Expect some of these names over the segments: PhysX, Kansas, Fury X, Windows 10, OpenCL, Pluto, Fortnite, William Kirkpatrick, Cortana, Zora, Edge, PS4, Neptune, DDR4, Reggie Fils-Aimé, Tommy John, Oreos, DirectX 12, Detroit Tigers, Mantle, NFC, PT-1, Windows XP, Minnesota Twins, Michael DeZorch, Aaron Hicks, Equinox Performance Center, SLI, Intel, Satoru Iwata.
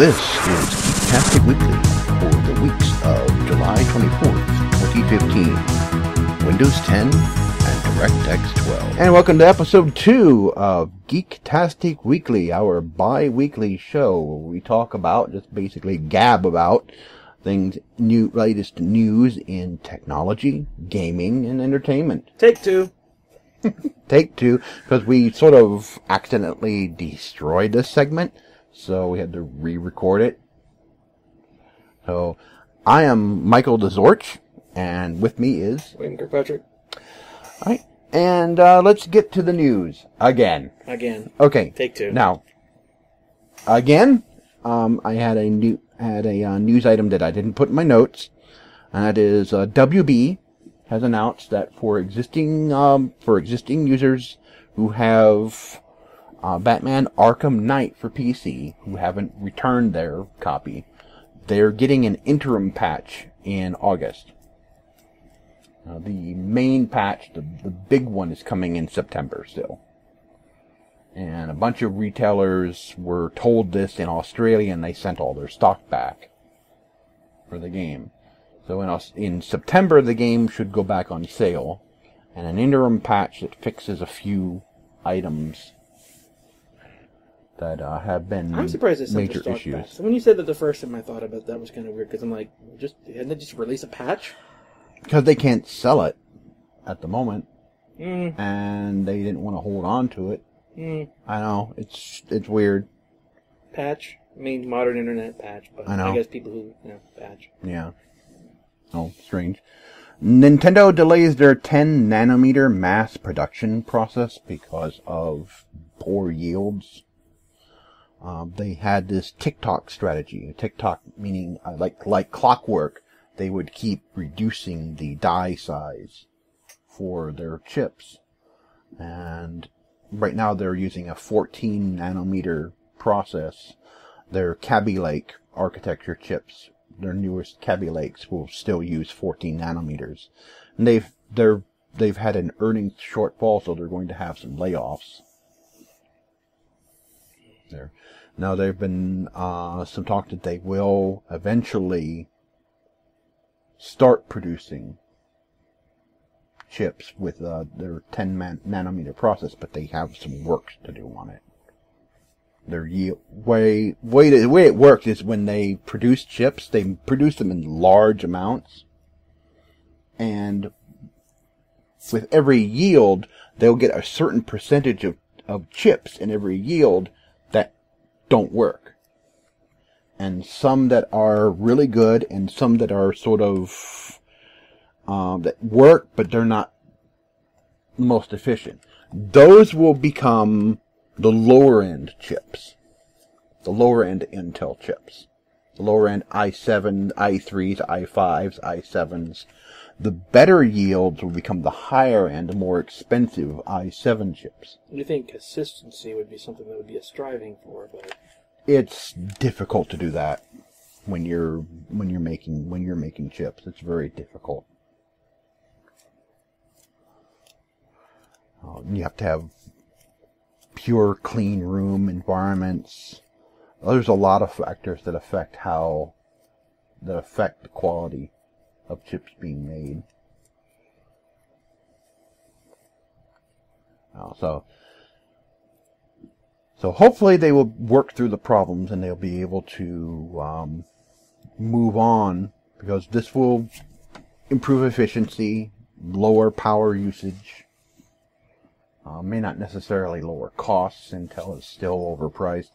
This is Geektastic Weekly for the weeks of July 24th, 2015, Windows 10 and DirectX 12. And welcome to episode 2 of Geektastic Weekly, our bi-weekly show where we talk about, just basically gab about, things, new, latest news in technology, gaming, and entertainment. Take two. Take two, because we sort of accidentally destroyed this segment. So we had to re-record it. So I am Michael DeZorch, and with me is William Kirkpatrick. All right, and let's get to the news again. Okay. Take two. Now, again, I had a news item that I didn't put in my notes, and that is WB has announced that for existing users who have Batman Arkham Knight for PC, who haven't returned their copy, they're getting an interim patch in August. The main patch, the big one, is coming in September still. And a bunch of retailers were told this in Australia, and they sent all their stock back for the game. So in September, the game should go back on sale, and an interim patch that fixes a few items that have been major issues. Back. So when you said that the first time I thought about that was kind of weird, because I'm like, hadn't they just released a patch? Because they can't sell it at the moment, and they didn't want to hold on to it. I know, it's weird. Patch? I mean, modern internet patch, but I guess people who, patch. Yeah. Oh, strange. Nintendo delays their 10-nanometer mass production process because of poor yields. They had this tick-tock strategy. Tick-tock meaning like clockwork, they would keep reducing the die size for their chips. And right now they're using a 14-nanometer process. Their Kaby Lake architecture chips, their newest Kaby Lakes, will still use 14 nanometers. And they've had an earnings shortfall, so they're going to have some layoffs there. Now, there have been some talk that they will eventually start producing chips with their 10-nanometer process, but they have some work to do on it. Their way it worked is when they produce chips, they produce them in large amounts, and with every yield, they'll get a certain percentage of chips in every yield that don't work, and some that are really good and some that are sort of that work, but they're not most efficient. Those will become the lower end chips, the lower end Intel chips, the lower end i7, i3s, i5s, i7s. The better yields will become the higher end, more expensive i7 chips. You think consistency would be something that would be a striving for, but it's difficult to do that when you're making chips. It's very difficult. You have to have pure, clean room environments. There's a lot of factors that affect the quality of chips being made. So hopefully they will work through the problems and they'll be able to move on, because this will improve efficiency, lower power usage, may not necessarily lower costs. Intel is still overpriced.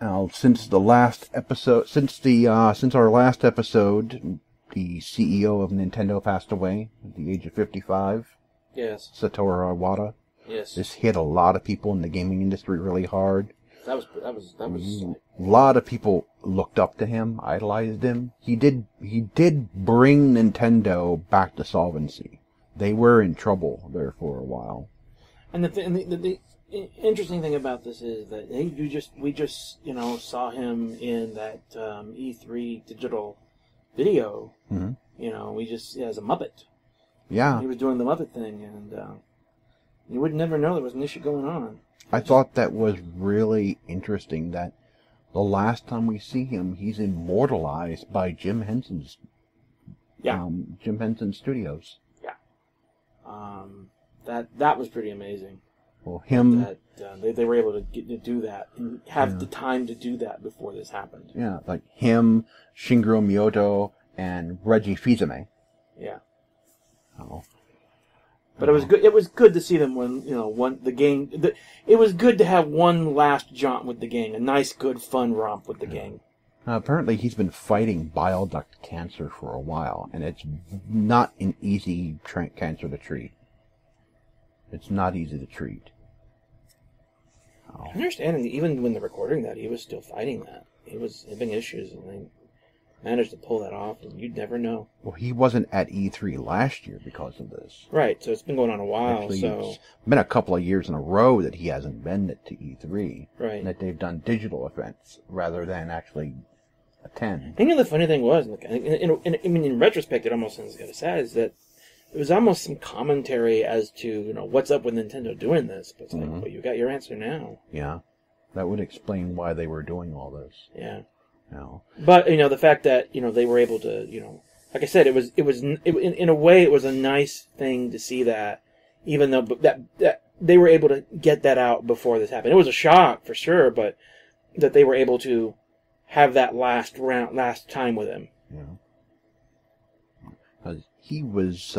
Now, since our last episode, the CEO of Nintendo passed away at the age of 55. Yes. Satoru Iwata. Yes. This hit a lot of people in the gaming industry really hard. That was. A lot of people looked up to him, idolized him. He did bring Nintendo back to solvency. They were in trouble there for a while. And the interesting thing about this is that we just saw him in that E3 digital video. Mm-hmm. As a Muppet. Yeah, he was doing the Muppet thing, and You would never know there was an issue going on. I thought that was really interesting that the last time we see him, he's immortalized by Jim Henson's Jim Henson Studios. Yeah. That was pretty amazing. Well, him... That, they were able to do that and have the time to do that before this happened. Yeah, like him, Shigeru Miyamoto, and Reggie Fils-Aimé. Yeah. Oh. But it was good. It was good to see them when the gang. It was good to have one last jaunt with the gang, a nice, good, fun romp with the gang. Apparently, he's been fighting bile duct cancer for a while, and it's not an easy cancer to treat. It's not easy to treat. Oh. I understand. Even when they're recording that, he was still fighting that. He was having issues, and they managed to pull that off, and you'd never know. Well, he wasn't at E3 last year because of this. Right, so it's been going on a while. Actually, it's been a couple of years in a row that he hasn't been to E3. Right. And that they've done digital events rather than actually attend. And the funny thing was, in retrospect, it almost sounds kind of sad, is that it was almost some commentary as to, what's up with Nintendo doing this. But it's like, well, you got your answer now. Yeah. That would explain why they were doing all this. Yeah. No. But, the fact that, they were able to, like I said, it was in a way, it was a nice thing to see that, even though that they were able to get that out before this happened. It was a shock, for sure, but that they were able to have that last time with him. Yeah. He was,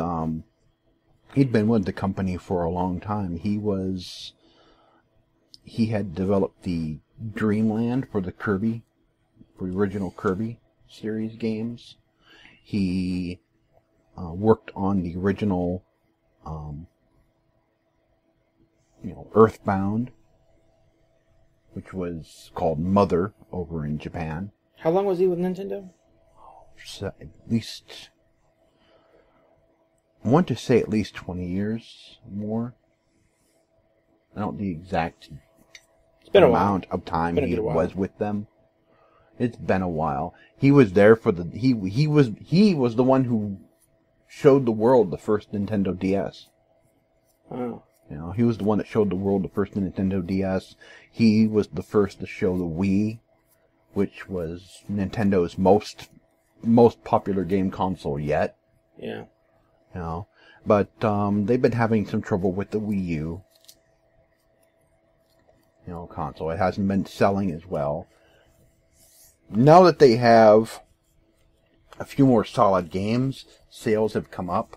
he'd been with the company for a long time. He had developed the Dreamland for the Kirby, for the original Kirby series games. He worked on the original, Earthbound, which was called Mother over in Japan. How long was he with Nintendo? I want to say at least 20 years more. I don't know the exact amount of time he was with them. It's been a while. He was there for the he was the one who showed the world the first Nintendo DS. Oh. He was the one that showed the world the first Nintendo DS. He was the first to show the Wii, which was Nintendo's most popular game console yet. Yeah. But they've been having some trouble with the Wii U, console. It hasn't been selling as well. Now that they have a few more solid games, sales have come up.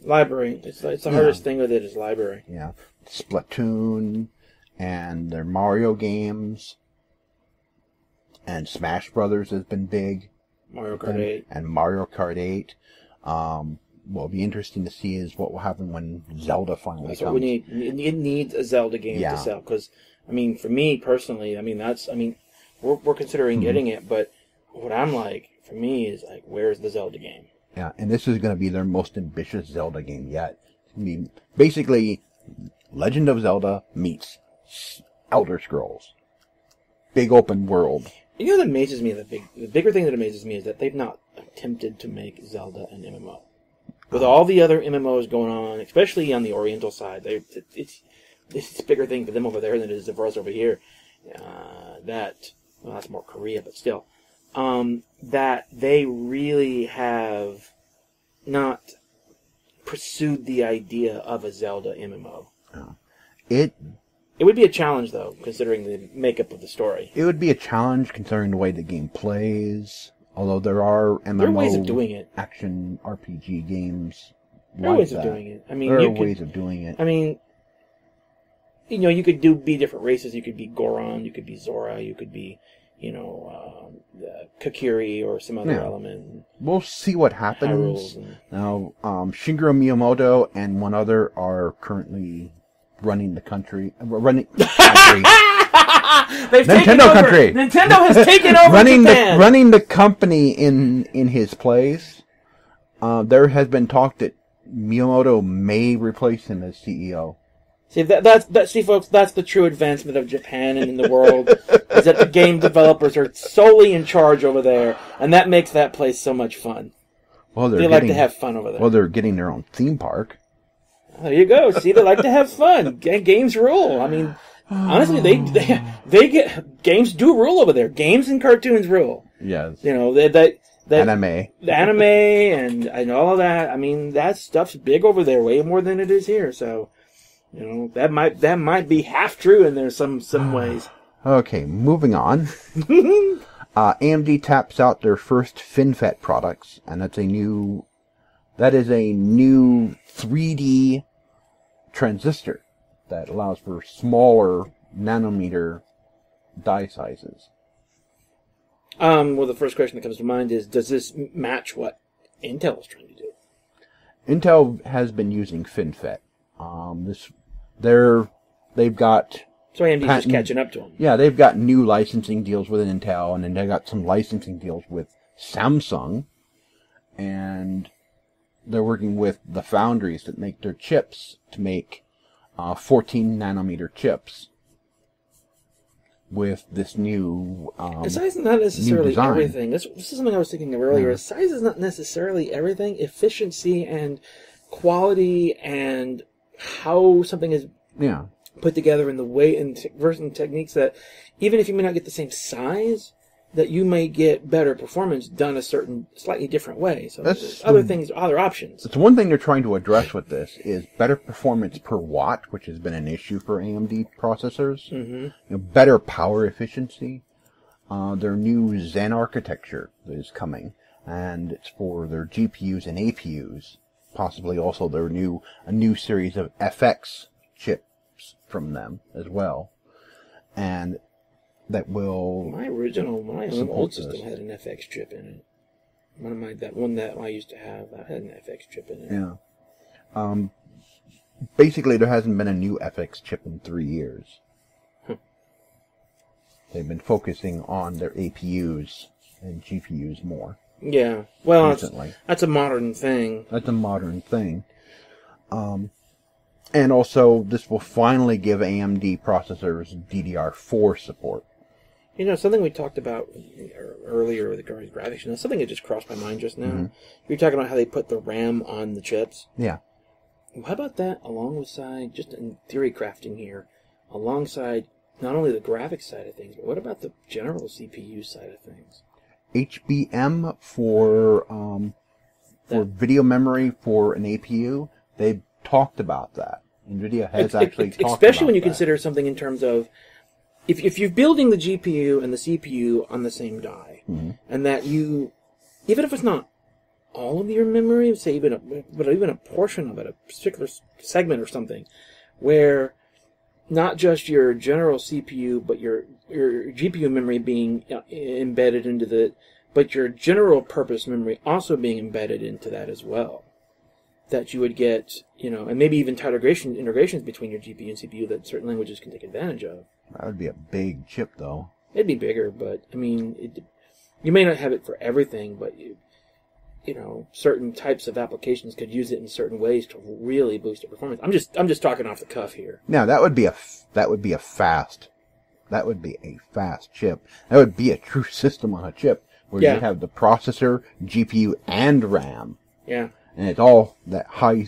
Library. It's the hardest thing with it is library. Yeah. Splatoon and their Mario games and Smash Brothers has been big. Mario Kart 8. And Mario Kart 8. What'll be interesting to see is what will happen when Zelda finally comes. We need. It needs a Zelda game to sell, because, for me personally, we're considering getting it, but what I'm like, for me, is like, where's the Zelda game? Yeah, and this is going to be their most ambitious Zelda game yet. It's going to be basically Legend of Zelda meets Elder Scrolls, big open world. That amazes me. The bigger thing that amazes me is that they've not attempted to make Zelda an MMO. With all the other MMOs going on, especially on the Oriental side, it's a bigger thing for them over there than it is for us over here. That's more Korea, but still. That they really have not pursued the idea of a Zelda MMO. It would be a challenge, though, considering the makeup of the story. It would be a challenge considering the way the game plays. Although there are MMO action RPG games like that. There are ways of doing it. You could be different races. You could be Goron, you could be Zora, you could be, Kakiri or some other element. We'll see what happens. Now, Shigeru Miyamoto and one other are currently running the country. Nintendo country. Nintendo has taken over Japan. Running the company in his place. There has been talk that Miyamoto may replace him as CEO. See, folks, that's the true advancement of Japan and in the world, is that the game developers are solely in charge over there, and that makes that place so much fun. Well, they like to have fun over there. Well, they're getting their own theme park. There you go. See, they like to have fun. Games rule. I mean, honestly, they get games do rule over there. Games and cartoons rule. Yes. You know that anime, and all of that. I mean, that stuff's big over there, way more than it is here. So, you know, that might be half true in there some ways. Okay, moving on. AMD taps out their first FinFET products, and that's a new 3D transistor that allows for smaller nanometer die sizes. Well, the first question that comes to mind is, does this match what Intel is trying to do? Intel has been using FinFET. They've got... So AMD's just catching up to them. Yeah, they've got new licensing deals with Intel, and then they've got some licensing deals with Samsung, and they're working with the foundries that make their chips to make 14-nanometer chips with this new size is not necessarily everything. This is something I was thinking of earlier. Yeah. Size is not necessarily everything. Efficiency and quality and how something is put together in the way and version techniques that even if you may not get the same size, that you may get better performance done a certain, slightly different way. So there's other options. It's one thing they're trying to address with this is better performance per watt, which has been an issue for AMD processors. Mm-hmm. Better power efficiency. Their new Zen architecture is coming, and it's for their GPUs and APUs. Possibly also their new series of FX chips from them as well, and. That will. My old system had an FX chip in it. That one I used to have, I had an FX chip in it. Yeah. Basically, there hasn't been a new FX chip in 3 years. Huh. They've been focusing on their APUs and GPUs more. Yeah. Well, that's a modern thing. That's a modern thing. And also, this will finally give AMD processors DDR4 support. You know, something we talked about earlier with the graphics, something that just crossed my mind just now. Mm-hmm. You were talking about how they put the RAM on the chips. Yeah. How about that alongside, just in theory crafting here, alongside not only the graphics side of things, but what about the general CPU side of things? HBM for video memory for an APU, they talked about that. NVIDIA has actually talked about that. Especially when you consider something in terms of if you're building the GPU and the CPU on the same die, mm-hmm. and that you, even if it's not all of your memory, say even a portion of it, a particular segment or something, where not just your general CPU, but your GPU memory being embedded into the, but your general purpose memory also being embedded into that as well. That you would get, and maybe even tighter integrations between your GPU and CPU that certain languages can take advantage of. That would be a big chip, though. It'd be bigger, but, I mean, you may not have it for everything, but, certain types of applications could use it in certain ways to really boost their performance. I'm just talking off the cuff here. Now, that would be a fast chip. That would be a true system on a chip where you have the processor, GPU, and RAM. Yeah. And it's all that high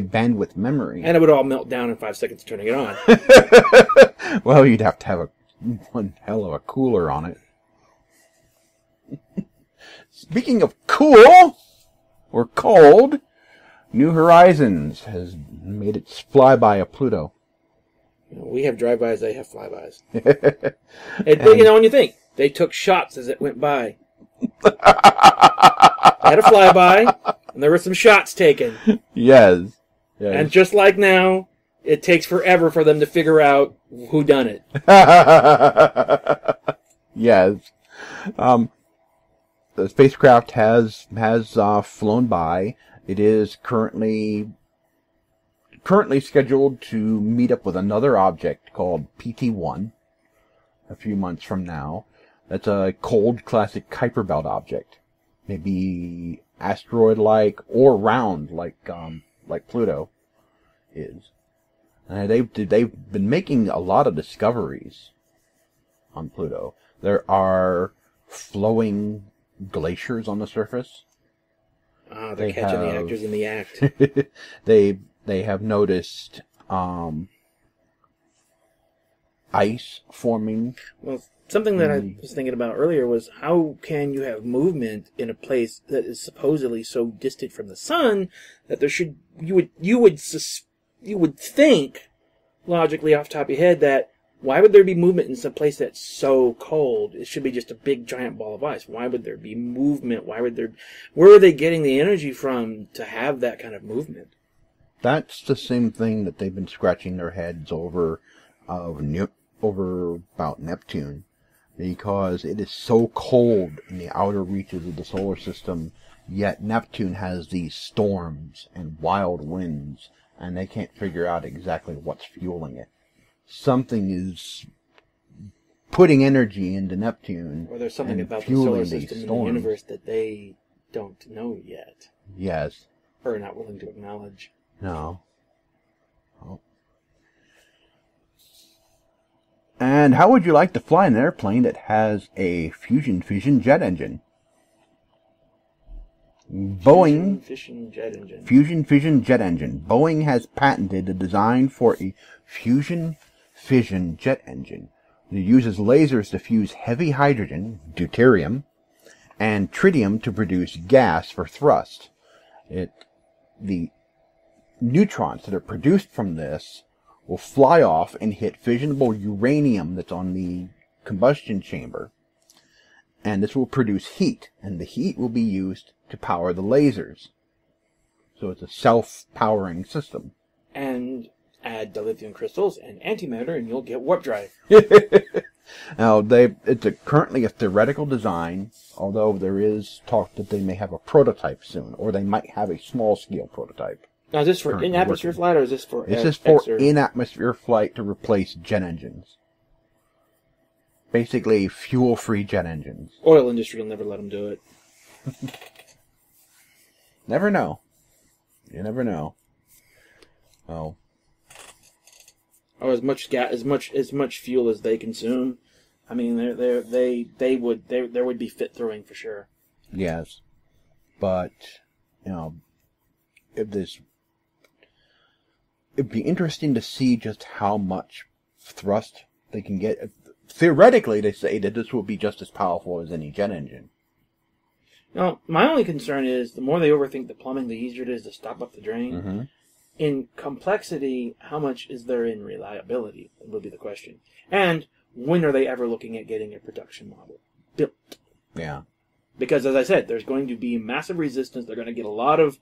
bandwidth memory. And it would all melt down in 5 seconds turning it on. Well, you'd have to have one hell of a cooler on it. Speaking of cool or cold, New Horizons has made its flyby of Pluto. We have drive-bys, they have flybys. And you think they took shots as it went by. I had a flyby, and there were some shots taken. Yes. And just like now, it takes forever for them to figure out who done it. Yes. The spacecraft has flown by. It is currently scheduled to meet up with another object called PT-1 a few months from now. That's a cold classic Kuiper Belt object. Maybe asteroid-like or round, like Pluto is. They've been making a lot of discoveries on Pluto. There are flowing glaciers on the surface. They're catching the actors in the act. they they have noticed ice forming. Well, something that I was thinking about earlier was how can you have movement in a place that is supposedly so distant from the sun that there should you would think logically off the top of your head that why would there be movement in some place that's so cold? It should be just a big giant ball of ice. Why would there be movement? Why would there? Where are they getting the energy from to have that kind of movement? That's the same thing that they've been scratching their heads over, about Neptune, because it is so cold in the outer reaches of the solar system. Yet Neptune has these storms and wild winds, and they can't figure out exactly what's fueling it. Something is putting energy into Neptune. Or there's something about the solar system and the universe that they don't know yet. Yes. Or are not willing to acknowledge. No. Oh. And how would you like to fly an airplane that has a fusion jet engine? Boeing fusion jet engine. Boeing has patented the design for a fusion fission jet engine. It uses lasers to fuse heavy hydrogen, deuterium, and tritium to produce gas for thrust. The neutrons that are produced from this will fly off and hit fissionable uranium that's on the combustion chamber, and this will produce heat, and the heat will be used to power the lasers. So it's a self-powering system. And add dilithium crystals and antimatter, and you'll get warp drive. Now, it's currently a theoretical design, although there is talk that they may have a prototype soon, or they might have a small-scale prototype. Now, is this for in-atmosphere flight, or is this for... This is for in-atmosphere flight to replace jet engines. Basically, fuel-free jet engines. Oil industry will never let them do it. Never know. You never know. Oh. Oh, as much fuel as they consume. I mean, there would be fit throwing for sure. Yes, but you know, it'd be interesting to see just how much thrust they can get. Theoretically, they say that this will be just as powerful as any jet engine. Now, my only concern is the more they overthink the plumbing, the easier it is to stop up the drain. Mm-hmm. In complexity, how much is there in reliability? That would be the question. And when are they ever looking at getting a production model built? Yeah. Because, as I said, there's going to be massive resistance. They're going to get a lot of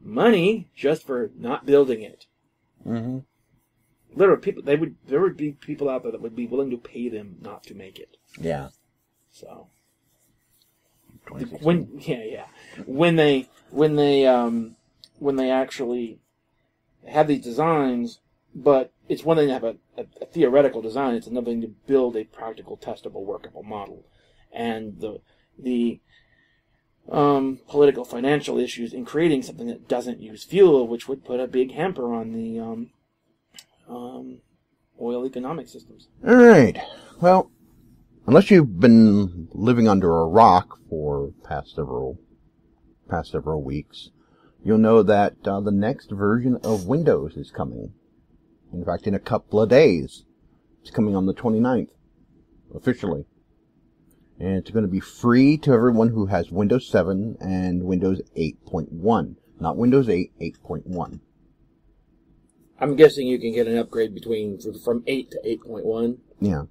money just for not building it. Mm-hmm. Literally, there would be people out there that would be willing to pay them not to make it. Yeah. So. When they actually have these designs, but it's one thing to have a theoretical design, it's another thing to build a practical, testable, workable model. And the political, financial issues in creating something that doesn't use fuel, which would put a big hamper on the oil economic systems. All right. Well, unless you've been living under a rock for past several weeks, you'll know that the next version of Windows is coming. In fact, in a couple of days. It's coming on the 29th, officially. And it's going to be free to everyone who has Windows 7 and Windows 8.1. Not Windows 8, 8.1. I'm guessing you can get an upgrade from 8 to 8.1. Yeah.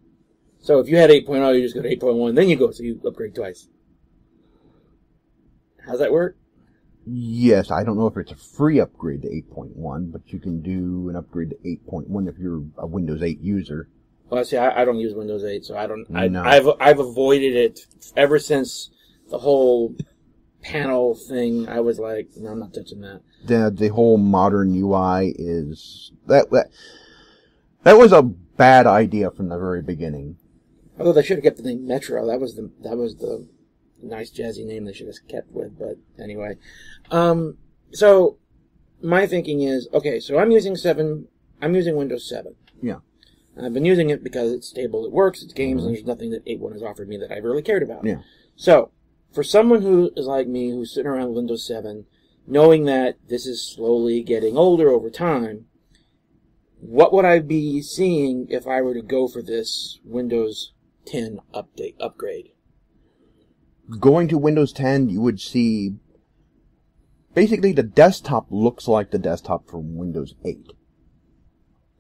So if you had 8.0, you just go to 8.1, then you upgrade twice. How's that work? Yes, I don't know if it's a free upgrade to 8.1, but you can do an upgrade to 8.1 if you're a Windows 8 user. Well, see, I don't use Windows 8, so I don't. No. I've avoided it ever since the whole panel thing. I was like, no, I'm not touching that. The whole modern UI is that was a bad idea from the very beginning. Although they should have kept the name Metro. That was the nice jazzy name they should have kept with, but anyway. So my thinking is, okay, so I'm using Windows 7. Yeah. I've been using it because it's stable, it works, it's games, and there's nothing that 8.1 has offered me that I've really cared about. Yeah. So for someone who is like me, who's sitting around Windows 7, knowing that this is slowly getting older over time, what would I be seeing if I were to go for this Windows 10 upgrade? Going to Windows 10, you would see basically the desktop looks like the desktop from Windows 8.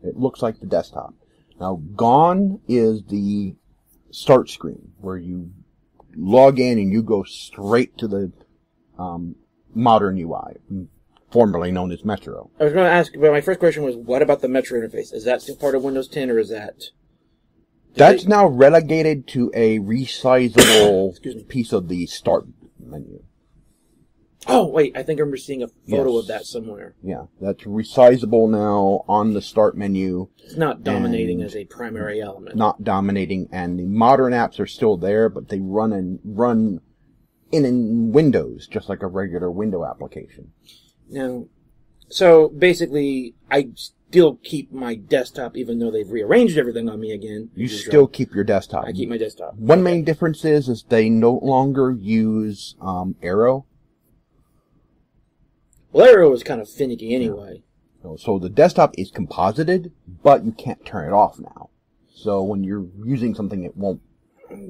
It looks like the desktop. Now, gone is the start screen where you log in and you go straight to the modern UI, formerly known as Metro. I was going to ask, but my first question was, what about the Metro interface? Is that still part of Windows 10, or is that... That's now relegated to a resizable piece of the start menu. Oh, wait, I think I remember seeing a photo of that somewhere. Yeah, that's resizable now on the start menu. It's not dominating as a primary element. Not dominating, and the modern apps are still there, but they run in Windows, just like a regular window application. Now, so basically, I still keep my desktop, even though they've rearranged everything on me again. You still keep your desktop. I keep my desktop. One main difference is they no longer use Arrow. Well, Arrow is kind of finicky anyway. Yeah. So the desktop is composited, but you can't turn it off now. So when you're using something, it won't.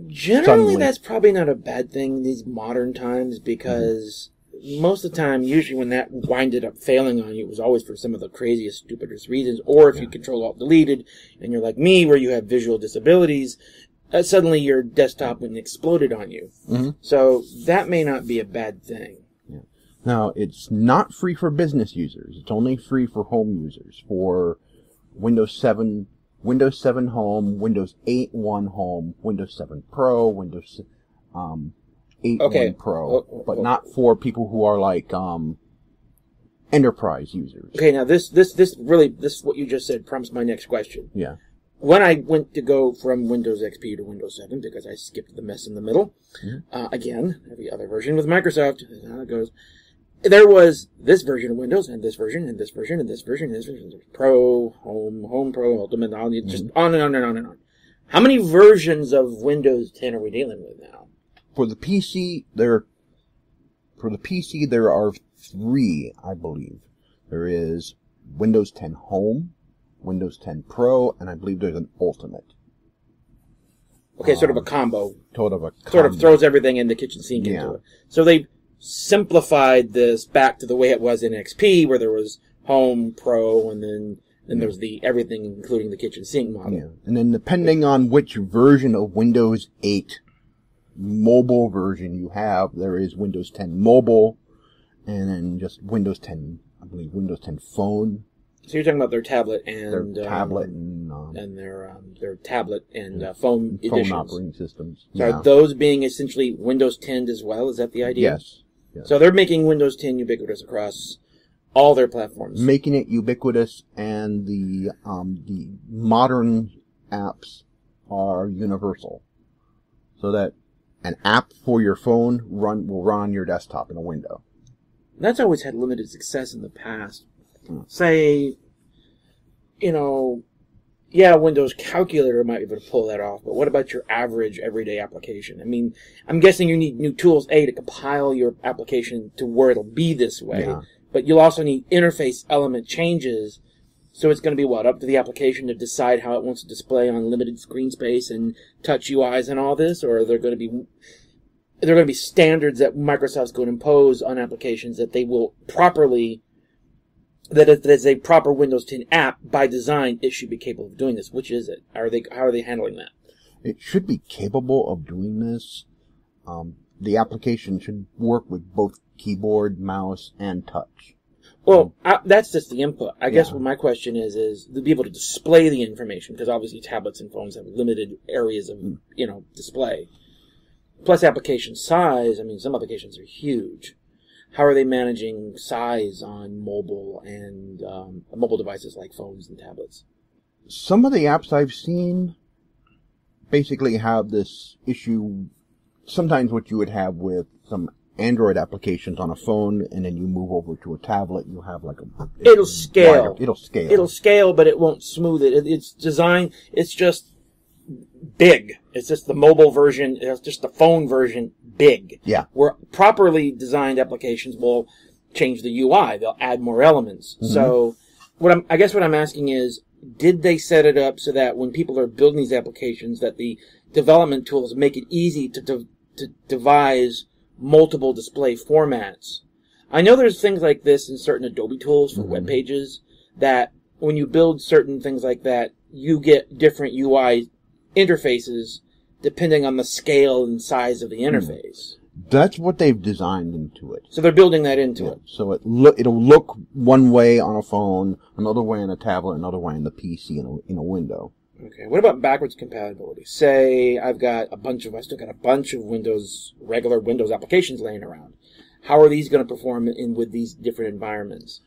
Generally, that's probably not a bad thing in these modern times, because most of the time, usually when that winded up failing on you, it was always for some of the craziest, stupidest reasons. Or if you Control-Alt-Deleted, and you're like me, where you have visual disabilities, suddenly your desktop went and exploded on you. So that may not be a bad thing. Now, it's not free for business users. It's only free for home users, for Windows 7, Windows 7 Home, Windows 8.1 Home, Windows 7 Pro, Windows 8.1 Pro, but not for people who are like enterprise users. Okay, now this what you just said prompts my next question. Yeah. When I went to go from Windows XP to Windows 7, because I skipped the mess in the middle, again, every other version with Microsoft, that's how it goes. There was this version of Windows, and this version, and this version, and this version, and this version. Pro, Home, Home Pro, Ultimate, just on and on and on and on. How many versions of Windows 10 are we dealing with now? For the PC, there are three, I believe. There is Windows 10 Home, Windows 10 Pro, and I believe there's an Ultimate. Okay, sort of a combo. Sort of throws everything in the kitchen sink into it. So they simplified this back to the way it was in XP, where there was Home, Pro, and then there was the everything, including the kitchen sink model. Yeah. And then depending on which version of Windows 8 mobile version you have, there is Windows 10 Mobile, and then just Windows 10, I believe Windows 10 Phone. So you're talking about their tablet and phone editions. Phone operating systems. So are those being essentially Windows 10 as well? Is that the idea? Yes. So they're making Windows 10 ubiquitous across all their platforms. Making it ubiquitous, and the modern apps are universal, so that an app for your phone will run on your desktop in a window. That's always had limited success in the past. Say, Windows Calculator might be able to pull that off, but what about your average everyday application? I mean, I'm guessing you need new tools, to compile your application to where it'll be this way, but you'll also need interface element changes, so it's going to be, up to the application to decide how it wants to display on limited screen space and touch UIs and all this, or are there going to be... There are going to be standards that Microsoft's going to impose on applications that they will properly... That as a proper Windows 10 app, by design, it should be capable of doing this. Which is it? How are they handling that? It should be capable of doing this. The application should work with both keyboard, mouse, and touch. Well, that's just the input. I guess what my question is to be able to display the information, because obviously tablets and phones have limited areas of, display. Plus application size. I mean, some applications are huge. How are they managing size on mobile and mobile devices like phones and tablets? Some of the apps I've seen basically have this issue, sometimes what you would have with some Android applications on a phone, and then you move over to a tablet, you have like a... It'll scale. It'll scale, but it won't smooth it. It's designed, it's just big. It's just the mobile version, it's just the phone version big. Yeah. Where properly designed applications will change the UI. They'll add more elements. Mm-hmm. So I guess what I'm asking is, did they set it up so that when people are building these applications, that the development tools make it easy to devise multiple display formats? I know there's things like this in certain Adobe tools for mm-hmm. web pages, that when you build certain things like that, you get different UI interfaces depending on the scale and size of the interface. That's what they've designed into it. So they're building that into it. So it'll look one way on a phone, another way on a tablet, another way on the PC in a window. Okay. What about backwards compatibility? Say I still got a bunch of regular Windows applications laying around. How are these going to perform with these different environments?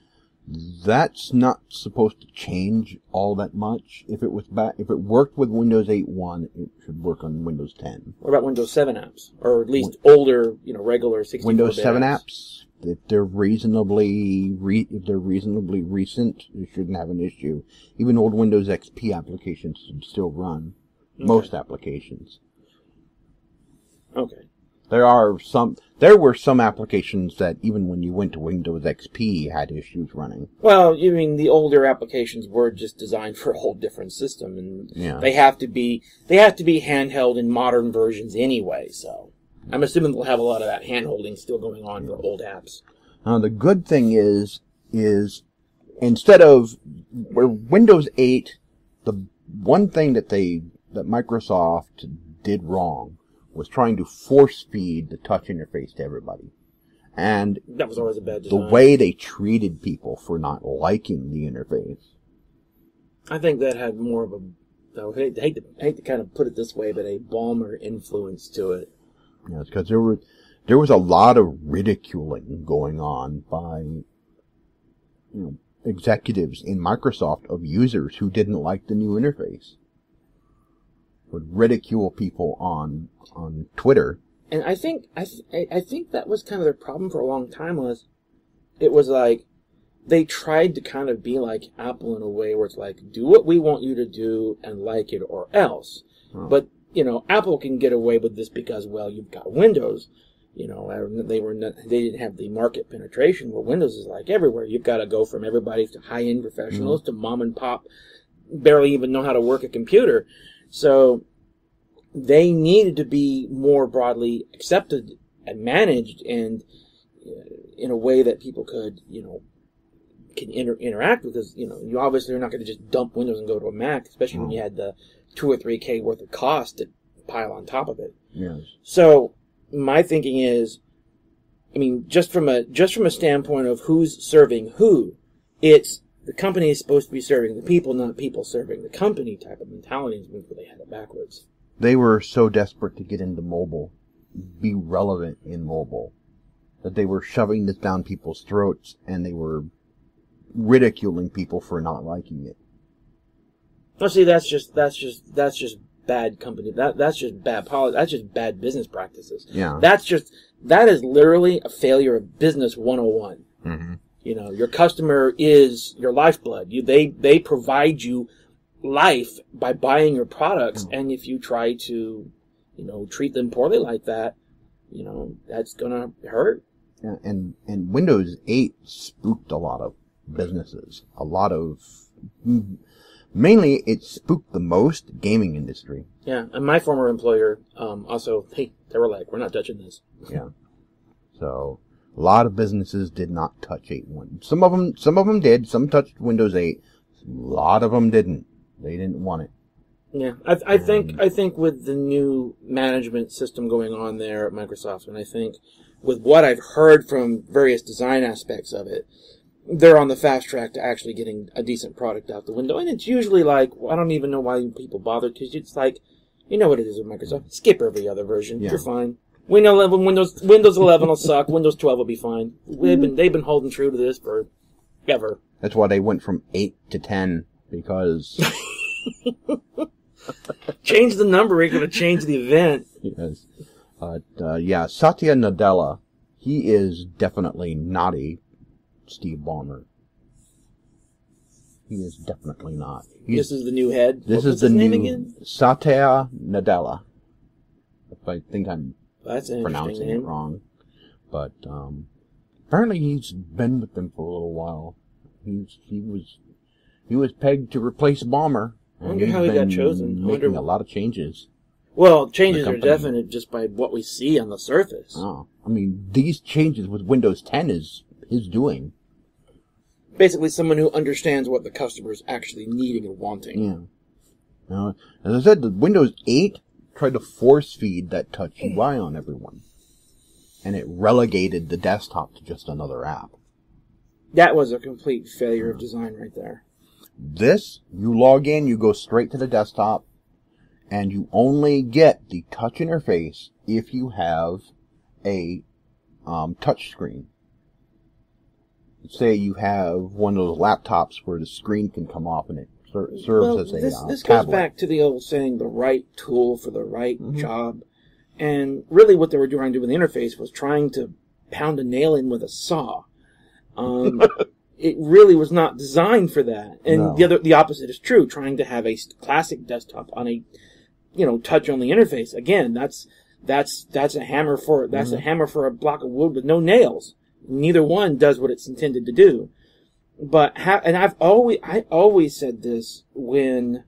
That's not supposed to change all that much. If it worked with Windows 8.1, it should work on Windows 10. What about Windows 7 apps, or at least older, regular 64-bit? Windows 7 apps, if they're reasonably recent, you shouldn't have an issue. Even old Windows XP applications should still run. Okay. Most applications. Okay. There were some applications that even when you went to Windows XP had issues running. Well, you mean the older applications were just designed for a whole different system, and they have to be handheld in modern versions anyway. So I'm assuming they'll have a lot of that handholding still going on for old apps. Now the good thing is instead of Windows 8, the one thing that Microsoft did wrong was trying to force feed the touch interface to everybody. And that was always a bad design. The way they treated people for not liking the interface. I think that had more of I hate to kind of put it this way, but a Ballmer influence to it. Yeah, it's because there was a lot of ridiculing going on by executives in Microsoft of users who didn't like the new interface. Would ridicule people on Twitter, and I think that was kind of their problem for a long time. It was like they tried to kind of be like Apple in a way, where it's like, do what we want you to do and like it or else. Oh. But Apple can get away with this because you've got Windows. They didn't have the market penetration where Windows is like everywhere. You've got to go from everybody to high-end professionals to mom and pop, barely even know how to work a computer. So they needed to be more broadly accepted and managed, and in a way that people could, can interact with. Because you obviously are not going to just dump Windows and go to a Mac, especially when you had the $2,000 or $3,000 worth of cost to pile on top of it. Yes. So my thinking is, just from a standpoint of who's serving who, it's. The company is supposed to be serving the people, not people serving the company type of mentality, is where they had it backwards. They were so desperate to get into mobile, be relevant in mobile, that they were shoving this down people's throats, and they were ridiculing people for not liking it. Well, see, that's just bad company. That's just bad policy. That's just bad business practices. Yeah. That is literally a failure of business 101. Mm-hmm. Your customer is your lifeblood. They provide you life by buying your products, and if you try to, treat them poorly like that, that's gonna hurt. Yeah, and Windows 8 spooked a lot of businesses. Mainly it spooked the most gaming industry. Yeah, and my former employer also they were like, we're not touching this. Yeah, so. A lot of businesses did not touch 8.1. Some of them did. Some touched Windows 8. A lot of them didn't. They didn't want it. Yeah, I think with the new management system going on there at Microsoft, and I think with what I've heard from various design aspects of it, they're on the fast track to actually getting a decent product out the window. And it's usually like, I don't even know why people bother, because it's like, you know what it is with Microsoft. Skip every other version. Yeah. You're fine. Windows 11 will suck. Windows 12 will be fine. They've been holding true to this forever. That's why they went from 8 to 10, because change the number equal to change the event. Yes. Satya Nadella, he is definitely not a Steve Ballmer. He is definitely not. This is the new head. This is the new name again? Satya Nadella. If I think I'm pronouncing it wrong, but Apparently he's been with them for a little while. He was pegged to replace Ballmer. I wonder how he got chosen. Making a lot of changes. Well, changes are definite just by what we see on the surface. Oh, I mean, these changes with Windows 10 is his doing. Basically, someone who understands what the customer is actually needing and wanting. Yeah. Now, as I said, the Windows 8 tried to force feed that touch UI on everyone, and it relegated the desktop to just another app. That was a complete failure of design right there. This, you log in, you go straight to the desktop, and you only get the touch interface if you have a touch screen. Say you have one of those laptops where the screen can come off and it serves as a tablet. This goes back to the old saying, the right tool for the right job. And really what they were trying to do with the interface was trying to pound a nail in with a saw. It really was not designed for that. And the opposite is true, trying to have a classic desktop on a, you know, touch-only interface. Again, that's a hammer for a block of wood with no nails. Neither one does what it's intended to do. But I always said this when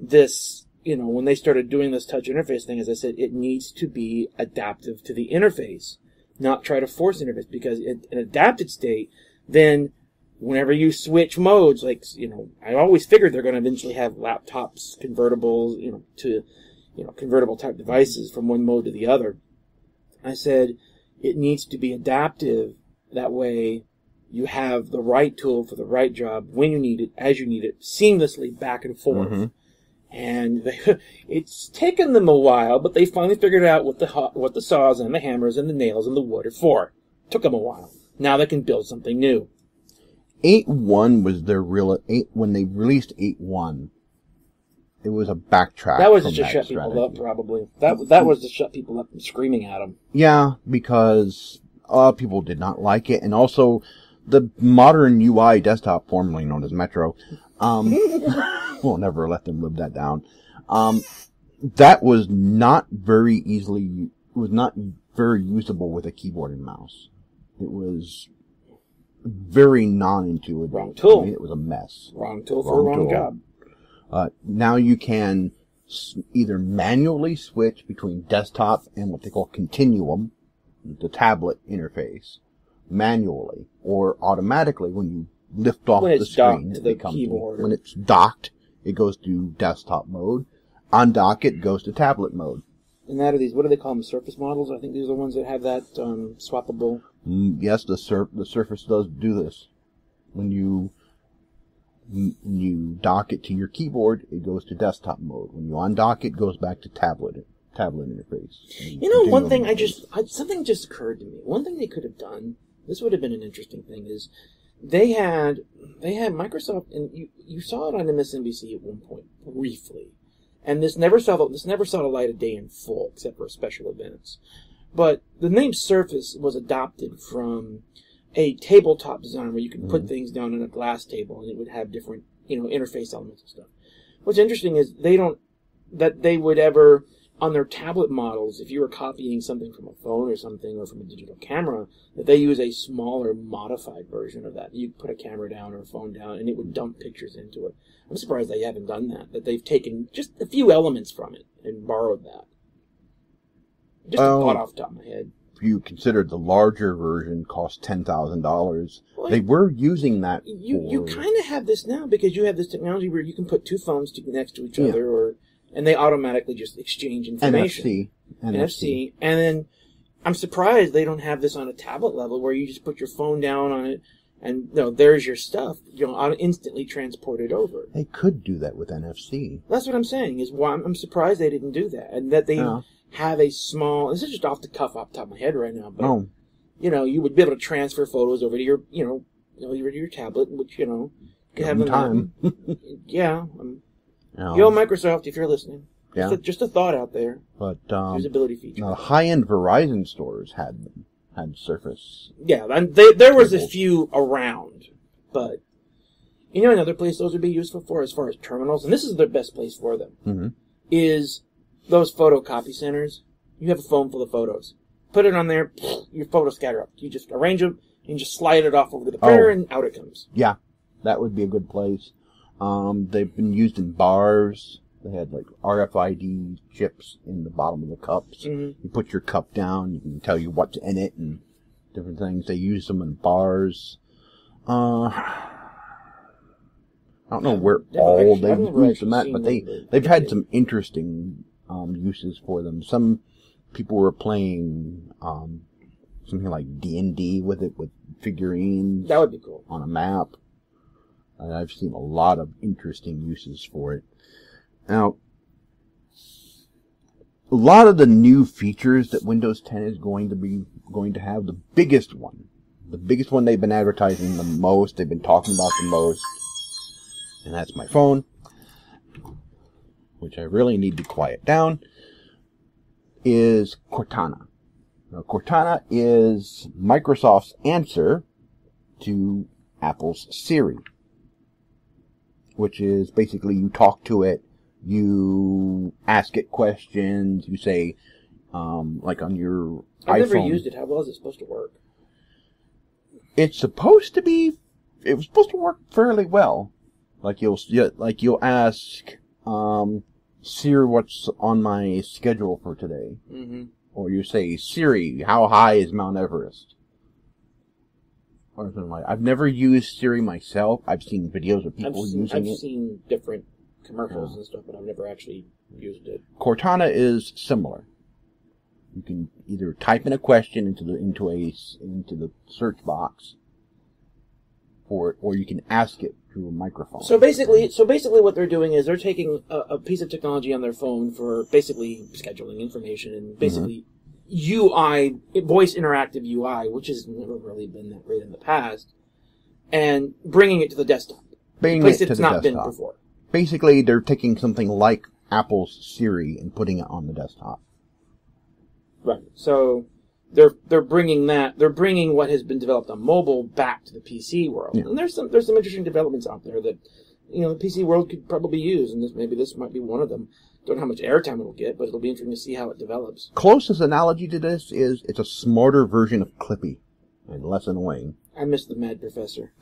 this, you know, when they started doing this touch interface thing, as I said, it needs to be adaptive to the interface, not try to force interface, because in an adapted state, then whenever you switch modes, like, you know, I always figured they're going to eventually have laptops, convertibles, you know, to, you know, convertible type devices from one mode to the other. I said, it needs to be adaptive. That way you have the right tool for the right job when you need it, as you need it, seamlessly back and forth. And it's taken them a while, but they finally figured out what the saws and the hammers and the nails and the wood are for. Took them a while. Now they can build something new. 8.1 was their when they released 8.1. It was a backtrack. That was just to shut people up, probably. That was to shut people up and screaming at them. Yeah, because people did not like it, and also the modern UI desktop, formerly known as Metro, we'll never let them live that down. That was not very easily, was not very usable with a keyboard and mouse. It was very non-intuitive. Wrong tool. I mean, it was a mess. Wrong tool for a wrong job. Now you can either manually switch between desktop and what they call continuum, the tablet interface, manually, or automatically when you lift off the screen. It becomes keyboard. When it's docked, it goes to desktop mode. Undock it, goes to tablet mode. And that are these, what do they call them, Surface models? I think these are the ones that have that swappable. Yes, the Surface does do this. When you dock it to your keyboard, it goes to desktop mode. When you undock it, it goes back to tablet interface. You know, one thing something just occurred to me. One thing they could have done, this would have been an interesting thing, is they had Microsoft, and you saw it on MSNBC at one point briefly, and this never saw the light of day in full except for special events. But the name Surface was adopted from a tabletop design where you can put things down on a glass table and it would have different, you know, interface elements and stuff. What's interesting is they would ever, on their tablet models, if you were copying something from a phone or something or from a digital camera, that they use a smaller modified version of that. You put a camera down or a phone down and it would dump pictures into it. I'm surprised they haven't done that, that they've taken just a few elements from it and borrowed that. Just a thought off the top of my head. You considered the larger version cost $10,000. They were using that. You kind of have this now because you have this technology where you can put two phones next to each other, and they automatically just exchange information. NFC. And then I'm surprised they don't have this on a tablet level where you just put your phone down on it and there's your stuff. I'll instantly transport it over. They could do that with NFC. That's what I'm saying. Is why I'm surprised they didn't do that, and that they. Have a small, this is just off the cuff, off the top of my head right now, but, you know, you would be able to transfer photos over to your, over to your tablet, which, could have them Yo, Microsoft, if you're listening. Yeah. Just a thought out there. But, usability feature. High-end Verizon stores had Surface. Yeah, there was a few around, but, another place those would be useful for as far as terminals, and this is the best place for them, is those photocopy centers. You have a phone full of photos. Put it on there, your photos scatter up. You just arrange them, and just slide it off over to the printer, and out it comes. Yeah, that would be a good place. They've been used in bars. They had, like, RFID chips in the bottom of the cups. Mm-hmm. You put your cup down, you can tell you what's in it and different things. They use them in bars. I don't know where all they've used them at, but they've had some interesting uses for them. Some people were playing something like D&D with it, with figurines. That would be cool. On a map. I've seen a lot of interesting uses for it. Now, a lot of the new features that Windows 10 is going to have, the biggest one they've been advertising the most, they've been talking about the most, and that's my phone, which I really need to quiet down, is Cortana. Now, Cortana is Microsoft's answer to Apple's Siri, which is basically you talk to it. You ask it questions. You say, like on your iPhone. I've never used it. How well is it supposed to work? It was supposed to work fairly well. Like you'll ask Siri, what's on my schedule for today? Mm-hmm. Or you say, Siri, how high is Mount Everest? Or something like that. I've never used Siri myself. I've seen videos of people using it. I've seen different commercials and stuff, but I've never actually used it. Cortana is similar. You can either type in a question into the search box, or you can ask it through a microphone. So basically, what they're doing is they're taking a piece of technology on their phone for basically scheduling information and basically voice interactive UI, which has never really been that great in the past, and bringing it to the desktop. Bringing it to the desktop. It's not been before. Basically, they're taking something like Apple's Siri and putting it on the desktop. Right. So they're bringing what has been developed on mobile back to the PC world. Yeah. And there's some interesting developments out there that the PC world could probably use, and maybe this might be one of them. Don't know how much airtime it'll get, but it'll be interesting to see how it develops. Closest analogy to this is it's a smarter version of Clippy and less annoying. I miss the Mad Professor.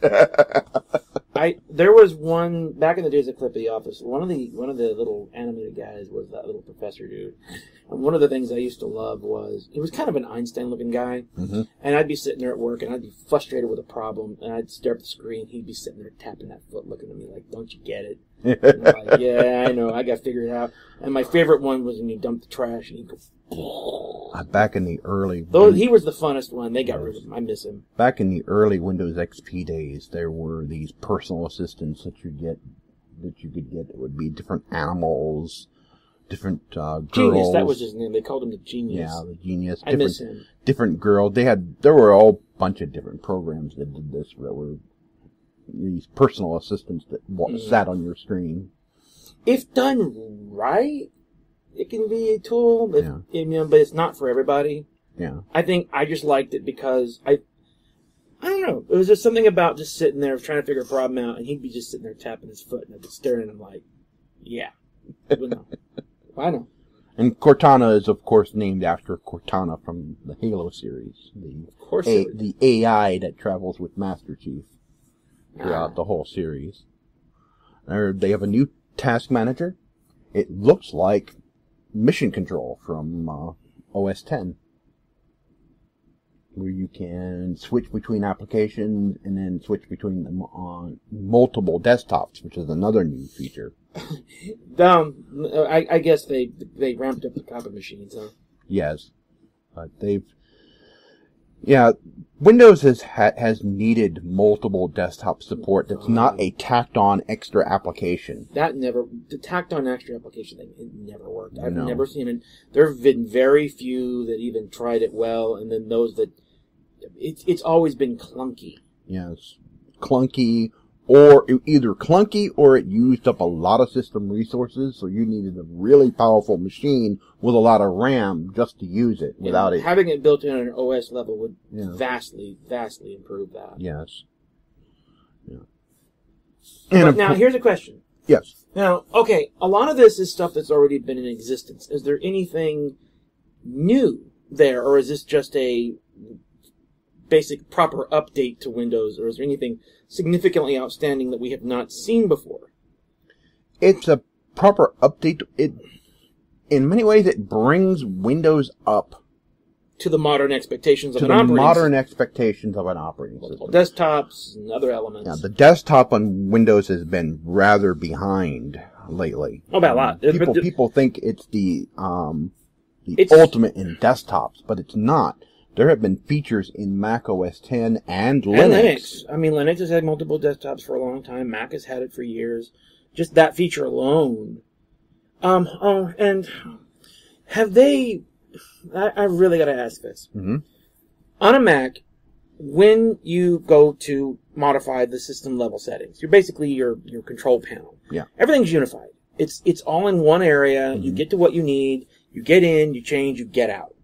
There was one back in the days of Clippy Office. One of the little animated guys was that little professor dude. And one of the things I used to love was he was kind of an Einstein-looking guy, and I'd be sitting there at work and I'd be frustrated with a problem, and I'd stare at the screen. He'd be sitting there tapping that foot, looking at me like, "Don't you get it?" And I'm like, "Yeah, I know. I got to figure it out." And my favorite one was when you dump the trash and you go. Back in the early. Though he was the funnest one. They got rid of him. I miss him. Back in the early Windows XP days, there were these personal assistants that you could get. It would be different animals, different girls. Genius, that was his name. They called him the Genius. Yeah, the Genius. I miss him. Different girl. There were a whole bunch of different programs that did this. That were these personal assistants that sat on your screen. If done right, it can be a tool, but it's not for everybody. Yeah, I think I just liked it because I don't know. It was just something about just sitting there trying to figure a problem out, and he'd be just sitting there tapping his foot, and I'd be staring at him like, yeah. I know. And Cortana is, of course, named after Cortana from the Halo series. The AI that travels with Master Chief throughout the whole series. They have a new task manager. It looks like Mission Control from OS X, where you can switch between applications and then switch between them on multiple desktops, which is another new feature. I guess they ramped up the copy machines, huh? Yes, Windows has needed multiple desktop support. That's not a tacked-on extra application. The tacked-on extra application thing, it never worked. I've never seen it. There have been very few that even tried it well, and then those that it's always been clunky. Yes, clunky. Or either clunky, or it used up a lot of system resources, so you needed a really powerful machine with a lot of RAM just to use it without it. Having it built in on an OS level would vastly, vastly improve that. Yes. Yeah. But now, here's a question. Yes. Now, okay, a lot of this is stuff that's already been in existence. Is there anything new there, or is this just a basic proper update to Windows, or is there anything significantly outstanding that we have not seen before? It's a proper update. It, in many ways, it brings Windows up to the modern expectations of an operating system. To the modern expectations of an operating system. Multiple desktops and other elements. Yeah, the desktop on Windows has been rather behind lately. Oh, by a lot. People think it's the ultimate in desktops, but it's not. There have been features in Mac OS X and Linux. I mean, Linux has had multiple desktops for a long time. Mac has had it for years. Just that feature alone. Oh, and have they... I really got to ask this. Mm-hmm. On a Mac, when you go to modify the system level settings, you're basically your control panel. Yeah. Everything's unified. It's all in one area. Mm-hmm. You get to what you need. You get in, you change, you get out.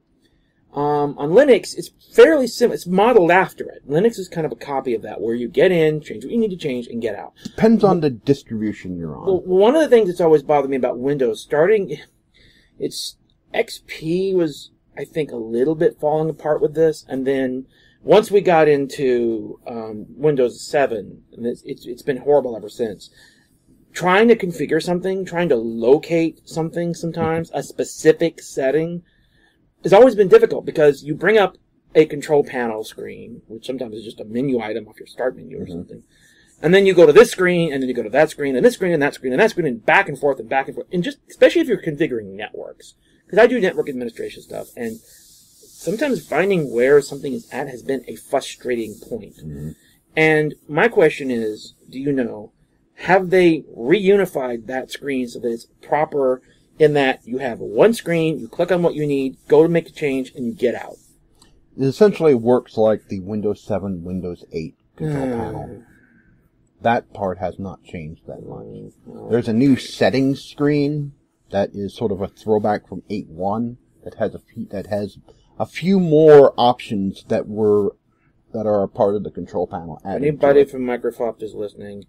On Linux, it's fairly similar. It's modeled after it. Linux is kind of a copy of that, where you get in, change what you need to change, and get out. Depends on the distribution you're on. Well, one of the things that's always bothered me about Windows, starting... It's... XP was, I think, a little bit falling apart with this, and then once we got into Windows 7, and it's been horrible ever since. Trying to configure something, trying to locate something sometimes, a specific setting, has always been difficult because you bring up a control panel screen, which sometimes is just a menu item off your start menu or something, and then you go to this screen, and then you go to that screen, and this screen, and that screen, and that screen, and back and forth, and back and forth, and just, especially if you're configuring networks. Because I do network administration stuff, and sometimes finding where something is at has been a frustrating point. Mm-hmm. And my question is, do you know, have they reunified that screen so that it's proper in that you have one screen, you click on what you need, go to make a change, and you get out? It essentially works like the Windows 7, Windows 8 control panel. That part has not changed that much. There's a new settings screen that is sort of a throwback from 8.1 that has a few more options that are a part of the control panel. Anybody from Microsoft is listening,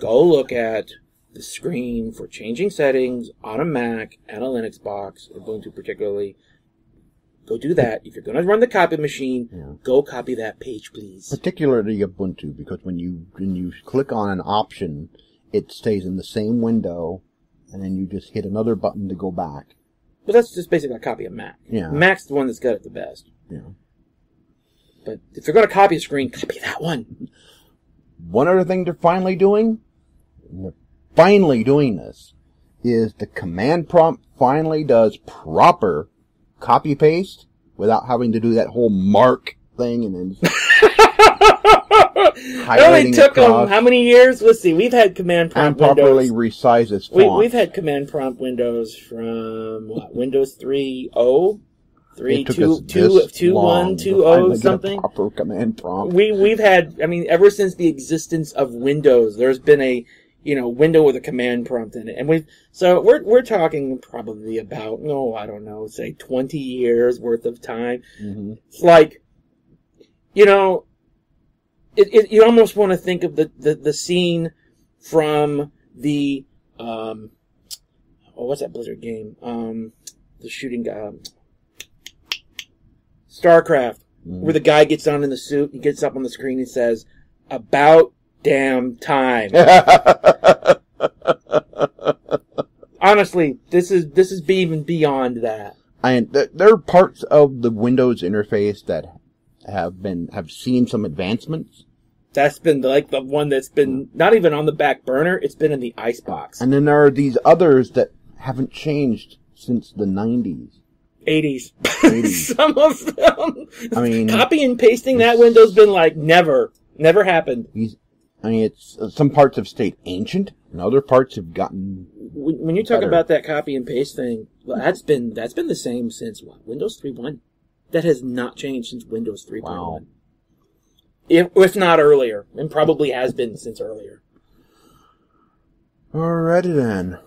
go look at the screen for changing settings on a Mac and a Linux box, Ubuntu particularly. Go do that. If you're going to run the copy machine, go copy that page, please. Particularly Ubuntu, because when you click on an option, it stays in the same window. And then you just hit another button to go back. Well, that's just basically a copy of Mac. Yeah. Mac's the one that's got it the best. Yeah. But if you're going to copy a screen, copy that one. One other thing they're finally doing, is the command prompt finally does proper copy-paste without having to do that whole mark thing and then it only took them how many years? Let's see. We've had command prompt and windows. Properly resizes font. We've had command prompt windows from what, Windows 3.0, 2.1, 2.0 something. Proper command prompt. We've had. I mean, ever since the existence of Windows, there's been a window with a command prompt in it, and we're talking probably about say 20 years worth of time. Mm-hmm. It's like you almost want to think of the scene from the what's that Blizzard game? The shooting guy, StarCraft, where the guy gets on in the suit, he gets up on the screen and says, "About damn time." Honestly, this is even beyond that. And there are parts of the Windows interface that have seen some advancements. That's been like the one that's been not even on the back burner, it's been in the icebox. And then there are these others that haven't changed since the 90s. 80s. Some of them. I mean, copy and pasting that window's been like never happened. It's some parts have stayed ancient and other parts have gotten when you talk about that copy and paste thing, well, that's been the same since what? Windows 3.1. That has not changed since Windows 3.1. Wow. If not earlier. And probably has been since earlier. Alrighty then.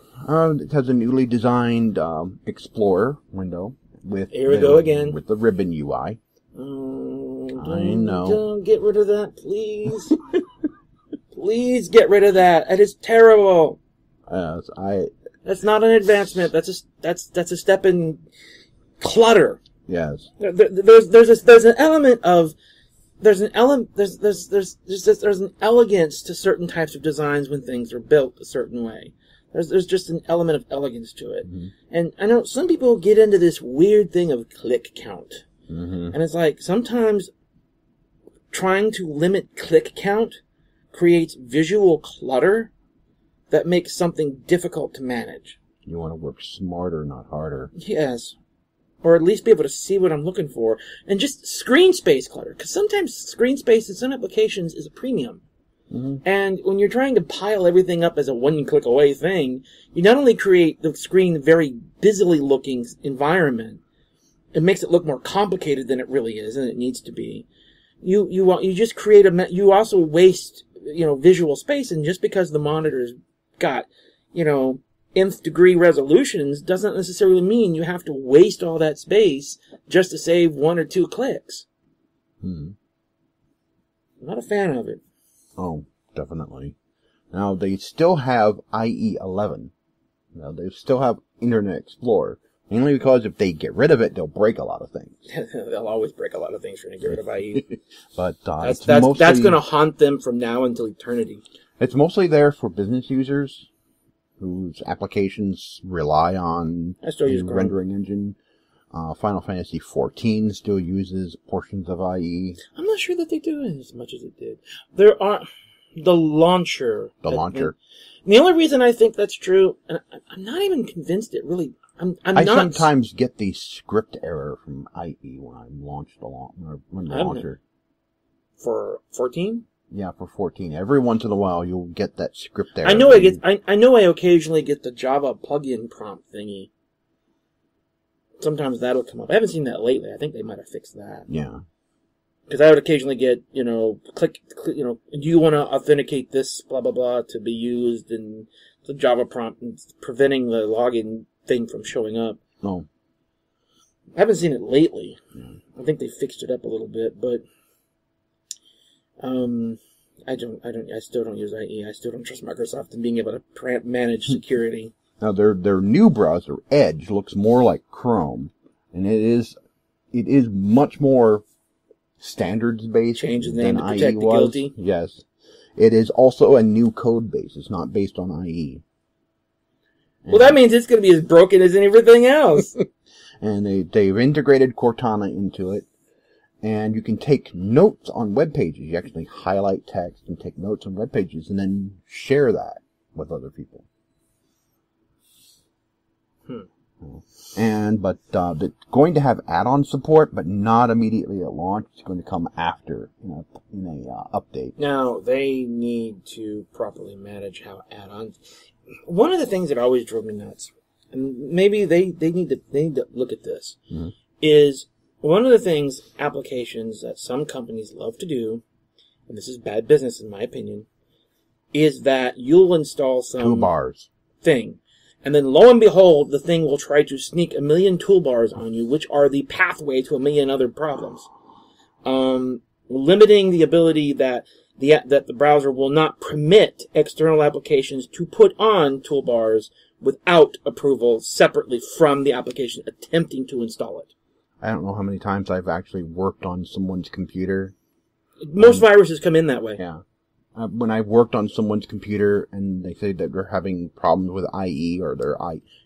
It has a newly designed Explorer window. With the ribbon UI. Don't get rid of that, please. Please get rid of that. That is terrible. That's not an advancement. That's a step in clutter. Yes. There's an element of there's an elegance to certain types of designs when things are built a certain way. There's just an element of elegance to it. Mm-hmm. And I know some people get into this weird thing of click count. Mm-hmm. And it's like sometimes trying to limit click count creates visual clutter that makes something difficult to manage. You want to work smarter, not harder. Yes. Or at least be able to see what I'm looking for. And just screen space clutter. Because sometimes screen space in some applications is a premium. Mm-hmm. And when you're trying to pile everything up as a one-click away thing, you not only create the screen very busily-looking environment, it makes it look more complicated than it really is, and it needs to be. You just create a you also waste visual space, and just because the monitor's got nth degree resolutions doesn't necessarily mean you have to waste all that space just to save one or two clicks. Hmm. I'm not a fan of it. Oh, definitely. Now, they still have IE 11. Now, they still have Internet Explorer. Mainly because if they get rid of it, they'll break a lot of things. They'll always break a lot of things when they get rid of IE. But that's going to haunt them from now until eternity. It's mostly there for business users whose applications rely on the rendering engine. Final Fantasy XIV still uses portions of IE. I'm not sure that they do it as much as it did. There are... The launcher. The launcher. The only reason I think that's true, and I'm not even convinced it really... I sometimes get the script error from IE when I launch the launcher. For 14? Yeah, for 14. Every once in a while, you'll get that script error. I know I occasionally get the Java plugin prompt thingy. Sometimes that'll come up. I haven't seen that lately. I think they might have fixed that. Yeah. Because I would occasionally get, do you want to authenticate this, blah, blah, blah, to be used, and the Java prompt and preventing the login thing from showing up. No. I haven't seen it lately. No. I think they fixed it up a little bit, but I still don't use IE. I still don't trust Microsoft in being able to manage security. Now, their new browser, Edge, looks more like Chrome, and it is much more standards-based than IE was. Change the name to protect the guilty. Yes. It is also a new code base. It's not based on IE. And well, that means it's going to be as broken as everything else. And they've integrated Cortana into it, and you can take notes on web pages. You actually highlight text and take notes on web pages, and then share that with other people. Hmm. And but they're going to have add-on support, but not immediately at launch. It's going to come after in a update. Now they need to properly manage how add-ons. One of the things that always drove me nuts, and maybe they need to look at this, mm-hmm. is one of the things applications that some companies love to do, and this is bad business in my opinion, is that you'll install some toolbars thing. And then, lo and behold, the thing will try to sneak a million toolbars on you, which are the pathway to a million other problems. Limiting the ability that the browser will not permit external applications to put on toolbars without approval separately from the application attempting to install it. I don't know how many times I've actually worked on someone's computer. Most viruses come in that way. Yeah. When I worked on someone's computer and they say that they're having problems with IE or their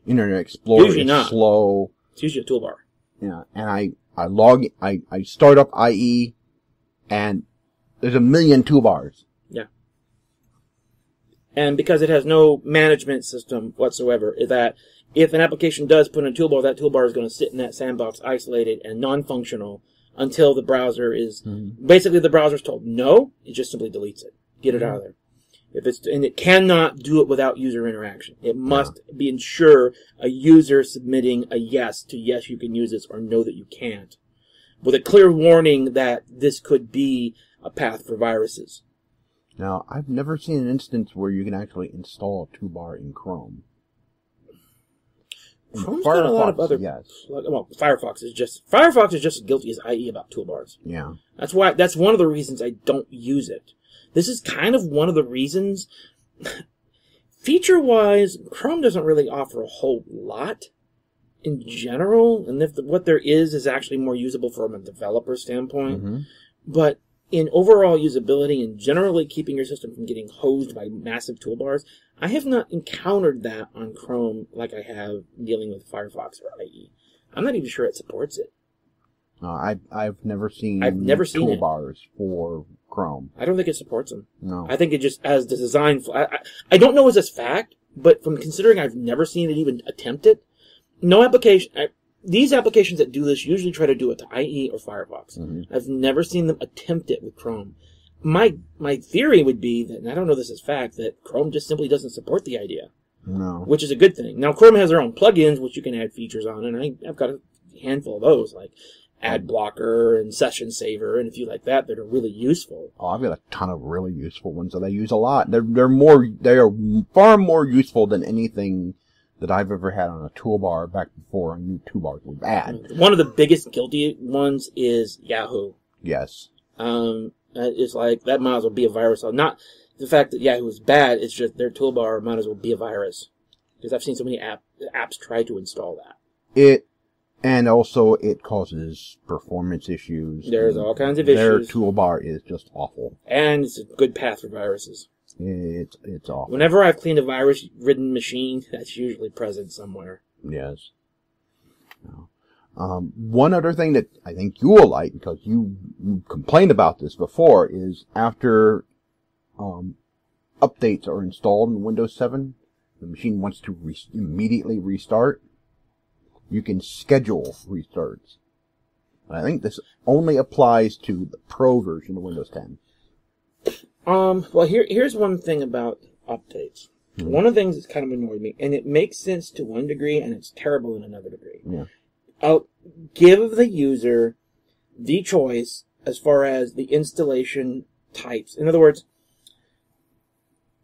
Internet Explorer is slow. It's usually a toolbar. Yeah, and I start up IE and there's a million toolbars. Yeah. And because it has no management system whatsoever, is that if an application does put in a toolbar, that toolbar is going to sit in that sandbox isolated and non-functional until the browser is, basically the browser's told no, it just simply deletes it. Get it out of there. And it cannot do it without user interaction. It must be ensure a user submitting a yes to yes, you can use this, or no, that you can't, with a clear warning that this could be a path for viruses. Now, I've never seen an instance where you can actually install a toolbar in Chrome. Chrome's got a lot of other... Yes. Well, Firefox is just as guilty as IE about toolbars. Yeah. That's one of the reasons I don't use it. This is kind of one of the reasons, feature-wise, Chrome doesn't really offer a whole lot in general, and if what there is actually more usable from a developer standpoint. Mm-hmm. But in overall usability and generally keeping your system from getting hosed by massive toolbars, I have not encountered that on Chrome like I have dealing with Firefox or IE. I'm not even sure it supports it. I've never seen toolbars for Chrome. I don't think it supports them. No. I think it just as the design. I don't know as a fact, but from considering I've never seen it even attempt it, no application. These applications that do this usually try to do it to IE or Firefox. Mm-hmm. I've never seen them attempt it with Chrome. My theory would be that, and I don't know this as fact, that Chrome just simply doesn't support the idea. No. Which is a good thing. Now, Chrome has their own plugins, which you can add features on, and I've got a handful of those, like Ad Blocker and Session Saver, and if you like that, that are really useful. Oh, I've got a ton of really useful ones that I use a lot. They are far more useful than anything that I've ever had on a toolbar back before I knew toolbars were bad. One of the biggest guilty ones is Yahoo. Yes. It's like, that might as well be a virus. Not the fact that Yahoo is bad, it's just their toolbar might as well be a virus. Because I've seen so many apps try to install that. And also, it causes performance issues. There's all kinds of issues. Their toolbar is just awful. And it's a good path for viruses. It's awful. Whenever I've cleaned a virus-ridden machine, that's usually present somewhere. Yes. No. One other thing that I think you will like, because you complained about this before, is after updates are installed in Windows 7, the machine wants to immediately restart. You can schedule restarts. I think this only applies to the Pro version of Windows 10. Well, here's one thing about updates. Mm-hmm. One of the things that's kind of annoyed me, and it makes sense to one degree, and it's terrible in another degree. Yeah. I'll give the user the choice as far as the installation types. In other words,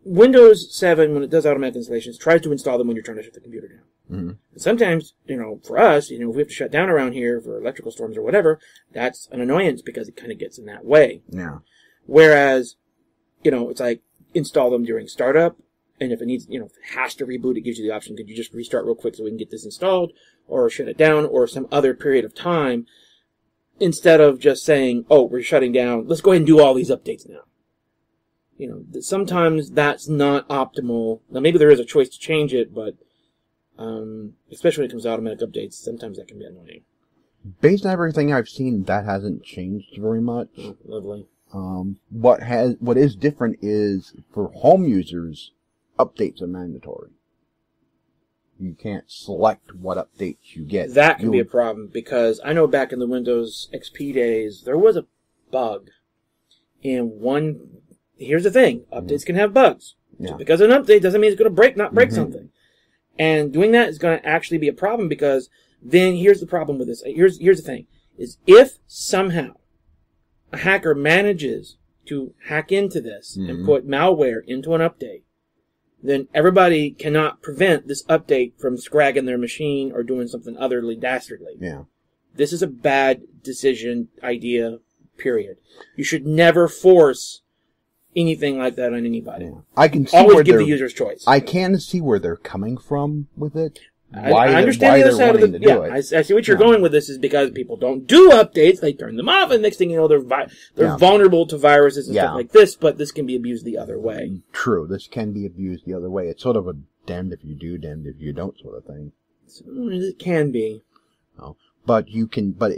Windows 7, when it does automatic installations, tries to install them when you're trying to shut the computer down. Mm-hmm. Sometimes, for us, if we have to shut down around here for electrical storms or whatever, that's an annoyance because it kind of gets in that way. Yeah. Whereas, it's like install them during startup, and if it needs, if it has to reboot, it gives you the option, could you just restart real quick so we can get this installed, or shut it down, or some other period of time, instead of just saying, oh, we're shutting down, let's go ahead and do all these updates now. Sometimes that's not optimal. Now, maybe there is a choice to change it, but especially when it comes to automatic updates, sometimes that can be annoying. Based on everything I've seen, that hasn't changed very much. Oh, lovely. What is different is for home users, updates are mandatory. You can't select what updates you get. That can be a problem, because I know back in the Windows XP days, there was a bug in one. Here's the thing, updates can have bugs. Yeah. Just because an update doesn't mean it's going to not break something. And doing that is going to actually be a problem, because then here's the problem with this. Here's the thing, is if somehow a hacker manages to hack into this and put malware into an update, then everybody cannot prevent this update from scragging their machine or doing something utterly dastardly. Yeah. This is a bad decision, idea, period. You should never force anything like that on anybody. Yeah. I can see always give the user's choice. I can see where they're coming from with it. I understand the other side of the. Yeah, I see what you're going with this is because people don't do updates; they turn them off, and next thing you know, they're vulnerable to viruses and stuff like this. But this can be abused the other way. True, this can be abused the other way. It's sort of a damned if you do, damned if you don't sort of thing. It can be. Oh, but you can. But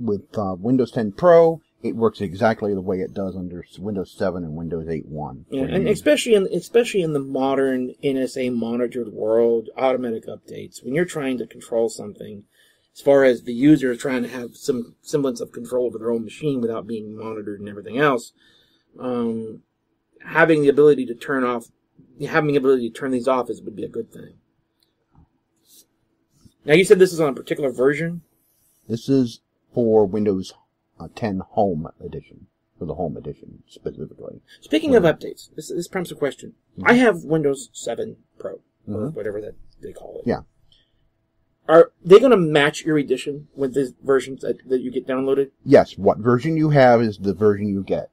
with Windows 10 Pro. It works exactly the way it does under Windows 7 and Windows 8.1. Yeah, and especially in the modern NSA-monitored world, automatic updates, when you're trying to control something, as far as the user trying to have some semblance of control over their own machine without being monitored and everything else, having the ability to turn these off would be a good thing. Now, you said this is on a particular version? This is for Windows 10 Home Edition, for the Home Edition specifically. Speaking of updates, this prompts a question. Mm-hmm. I have Windows 7 Pro, or whatever that they call it. Yeah. Are they going to match your edition with the versions that you get downloaded? Yes. What version you have is the version you get.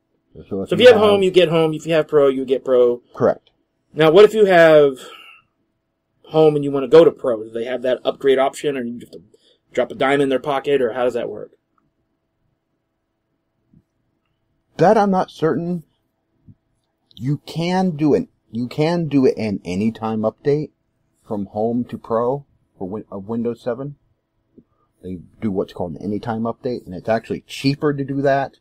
So if you have Home, you get Home. If you have Pro, you get Pro. Correct. Now, what if you have Home and you want to go to Pro? Do they have that upgrade option, or do you have to drop a dime in their pocket, or how does that work? that I'm not certain. You can do it. You can do it in anytime update from Home to Pro for Windows 7. They do what's called an anytime update, and it's actually cheaper to do that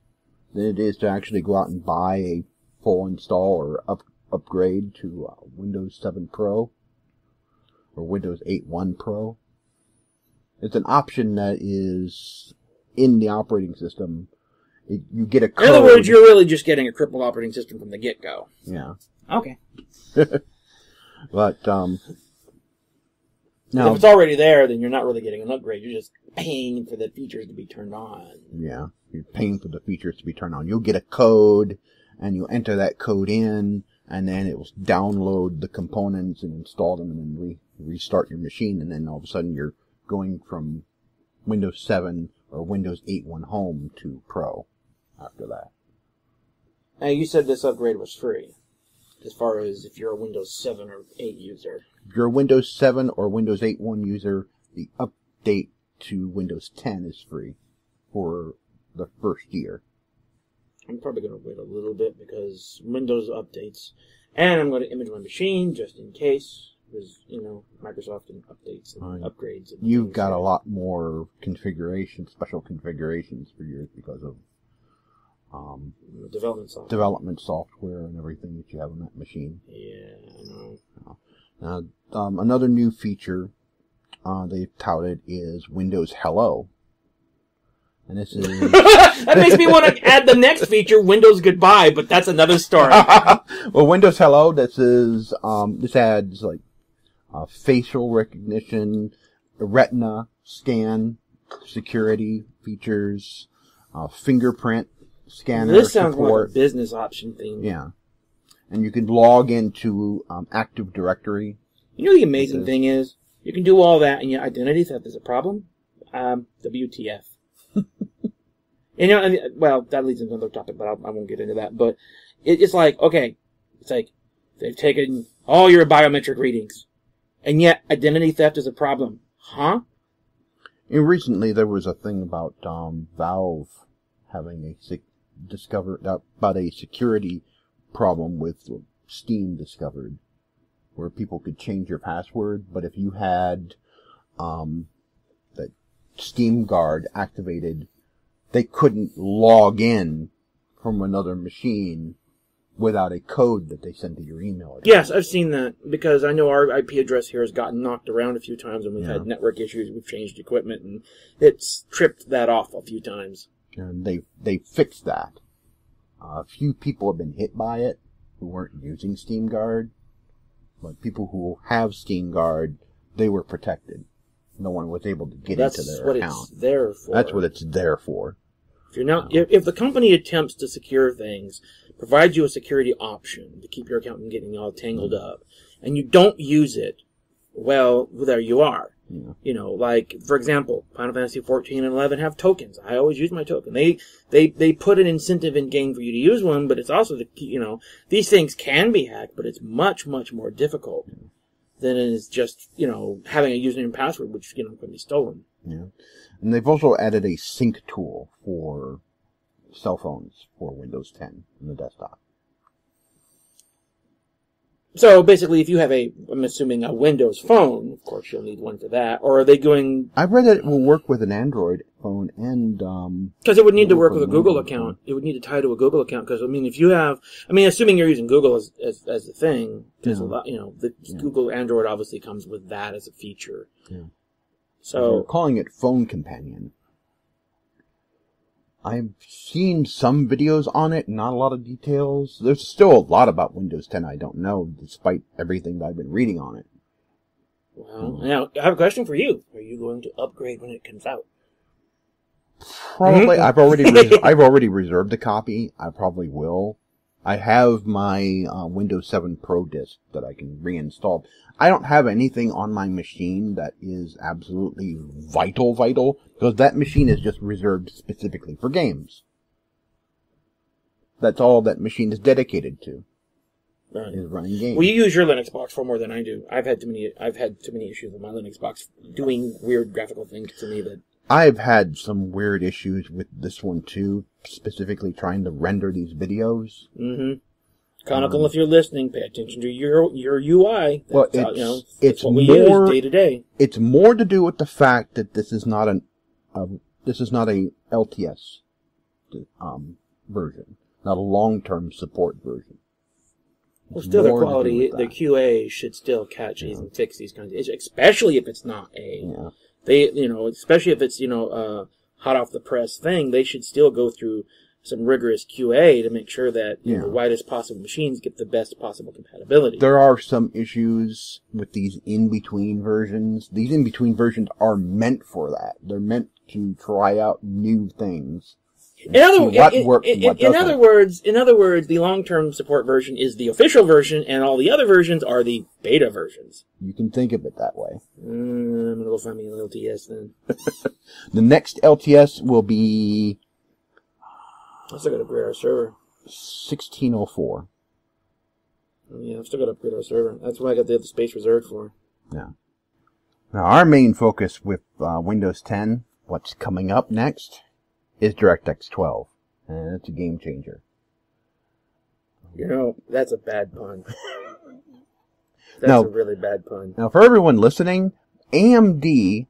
than it is to actually go out and buy a full install or upgrade to Windows 7 Pro or Windows 8.1 Pro. It's an option that is in the operating system. You get a code. In other words, you're really just getting a crippled operating system from the get-go. Yeah. Okay. But, now, if it's already there, then you're not really getting an upgrade. You're just paying for the features to be turned on. Yeah. You're paying for the features to be turned on. You'll get a code, and you enter that code in, and then it will download the components and install them and restart your machine, and then all of a sudden you're going from Windows 7 or Windows 8.1 Home to Pro after that. Now, you said this upgrade was free, as far as if you're a Windows 7 or 8 user. If you're a Windows 7 or Windows 8.1 user, the update to Windows 10 is free for the first year. I'm probably going to wait a little bit because Windows updates, and I'm going to image my machine just in case. Because, you know, Microsoft and updates and upgrades. And you've got a lot more configurations, special configurations for yours because of development software and everything that you have on that machine. Yeah, I know. Now, another new feature they've touted is Windows Hello. And this is that makes me want to add the next feature, Windows Goodbye, but that's another story. Well, Windows Hello, this is this adds like facial recognition, retina scan, security features, fingerprint scanner support. This sounds like a business option thing. Yeah, and you can log into Active Directory. You know the amazing thing is you can do all that, and yet identity theft is a problem. WTF. You know, well, that leads into another topic, but I won't get into that. But it's like, okay, it's like they've taken all your biometric readings, and yet identity theft is a problem, huh? And recently, there was a thing about Valve having discovered a security problem with Steam Discovered, where people could change your password, but if you had that Steam Guard activated, they couldn't log in from another machine without a code that they send to your email address. Yes, I've seen that, because I know our IP address here has gotten knocked around a few times, and we've had network issues, we've changed equipment, and it's tripped that off a few times. And they fixed that. A few people have been hit by it who weren't using Steam Guard, but people who have Steam Guard, they were protected. No one was able to get into their account. That's what it's there for. That's what it's there for. If you're not, if the company attempts to secure things, provides you a security option to keep your account from getting all tangled up, and you don't use it, well, there you are. Yeah. You know, like for example, Final Fantasy XIV and 11 have tokens. I always use my token. They put an incentive in game for you to use one, but it's also the key. You know, these things can be hacked, but it's much more difficult than it is just having a username and password, which can be stolen. Yeah. And they've also added a sync tool for cell phones for Windows 10 on the desktop. So basically, if you have a, I'm assuming, a Windows phone, of course you'll need one for that. Or are they going... I've read that it will work with an Android phone and... Because it would need to work with a Google account. It would need to tie to a Google account. Because, I mean, if you have... I mean, assuming you're using Google as the thing, because a lot, Google Android obviously comes with that as a feature. Yeah. So, they're calling it Phone Companion. I've seen some videos on it, not a lot of details. There's still a lot about Windows 10 I don't know, despite everything that I've been reading on it. Well, now, I have a question for you. Are you going to upgrade when it comes out? Probably. I've already reserved a copy. I probably will. I have my Windows 7 Pro disk that I can reinstall. I don't have anything on my machine that is absolutely vital, because that machine is just reserved specifically for games. That's all that machine is dedicated to, is running games. Well, you use your Linux box far more than I do. I've had too many issues with my Linux box doing weird graphical things to me that... I've had some weird issues with this one too, specifically trying to render these videos. Mm-hmm. Conical, if you're listening, pay attention to your UI. Well, it's, you know, it's what we more, use day to day. It's more to do with the fact that this is not an this is not a LTS version, not a long-term support version. Well, still, their quality, their QA should still catch these and fix these kinds of issues, especially if it's not a they, you know, especially if it's, you know, hot off the press thing. They should still go through some rigorous QA to make sure that you know, the widest possible machines get the best possible compatibility. There are some issues with these in-between versions. These in-between versions are meant for that. They're meant to try out new things. In other words, the long-term support version is the official version, and all the other versions are the beta versions. You can think of it that way. I'm gonna go find me an LTS then. The next LTS will be. I've still got to upgrade our server. 1604. Yeah, I've still got to upgrade our server. That's what I got the other space reserved for. Yeah. Now our main focus with Windows 10, what's coming up next, is DirectX 12, and it's a game changer. You know, that's a bad pun. That's a really bad pun. Now, for everyone listening, AMD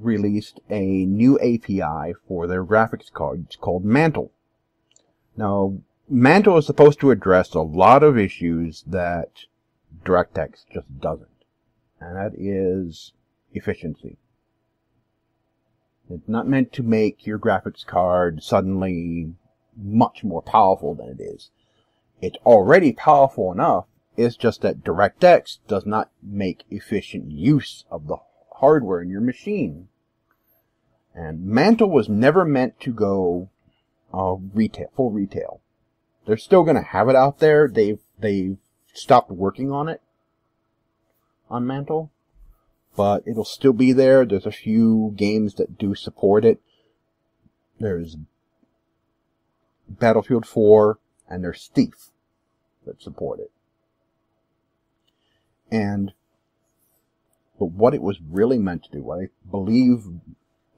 released a new API for their graphics cards called Mantle. Now, Mantle is supposed to address a lot of issues that DirectX just doesn't, and that is efficiency. It's not meant to make your graphics card suddenly much more powerful than it is. It's already powerful enough. It's just that DirectX does not make efficient use of the hardware in your machine. And Mantle was never meant to go retail, full retail. They're still going to have it out there. They've stopped working on it, on Mantle. But it'll still be there. There's a few games that do support it. There's Battlefield 4 and there's Thief that support it. And, but what it was really meant to do, what I believe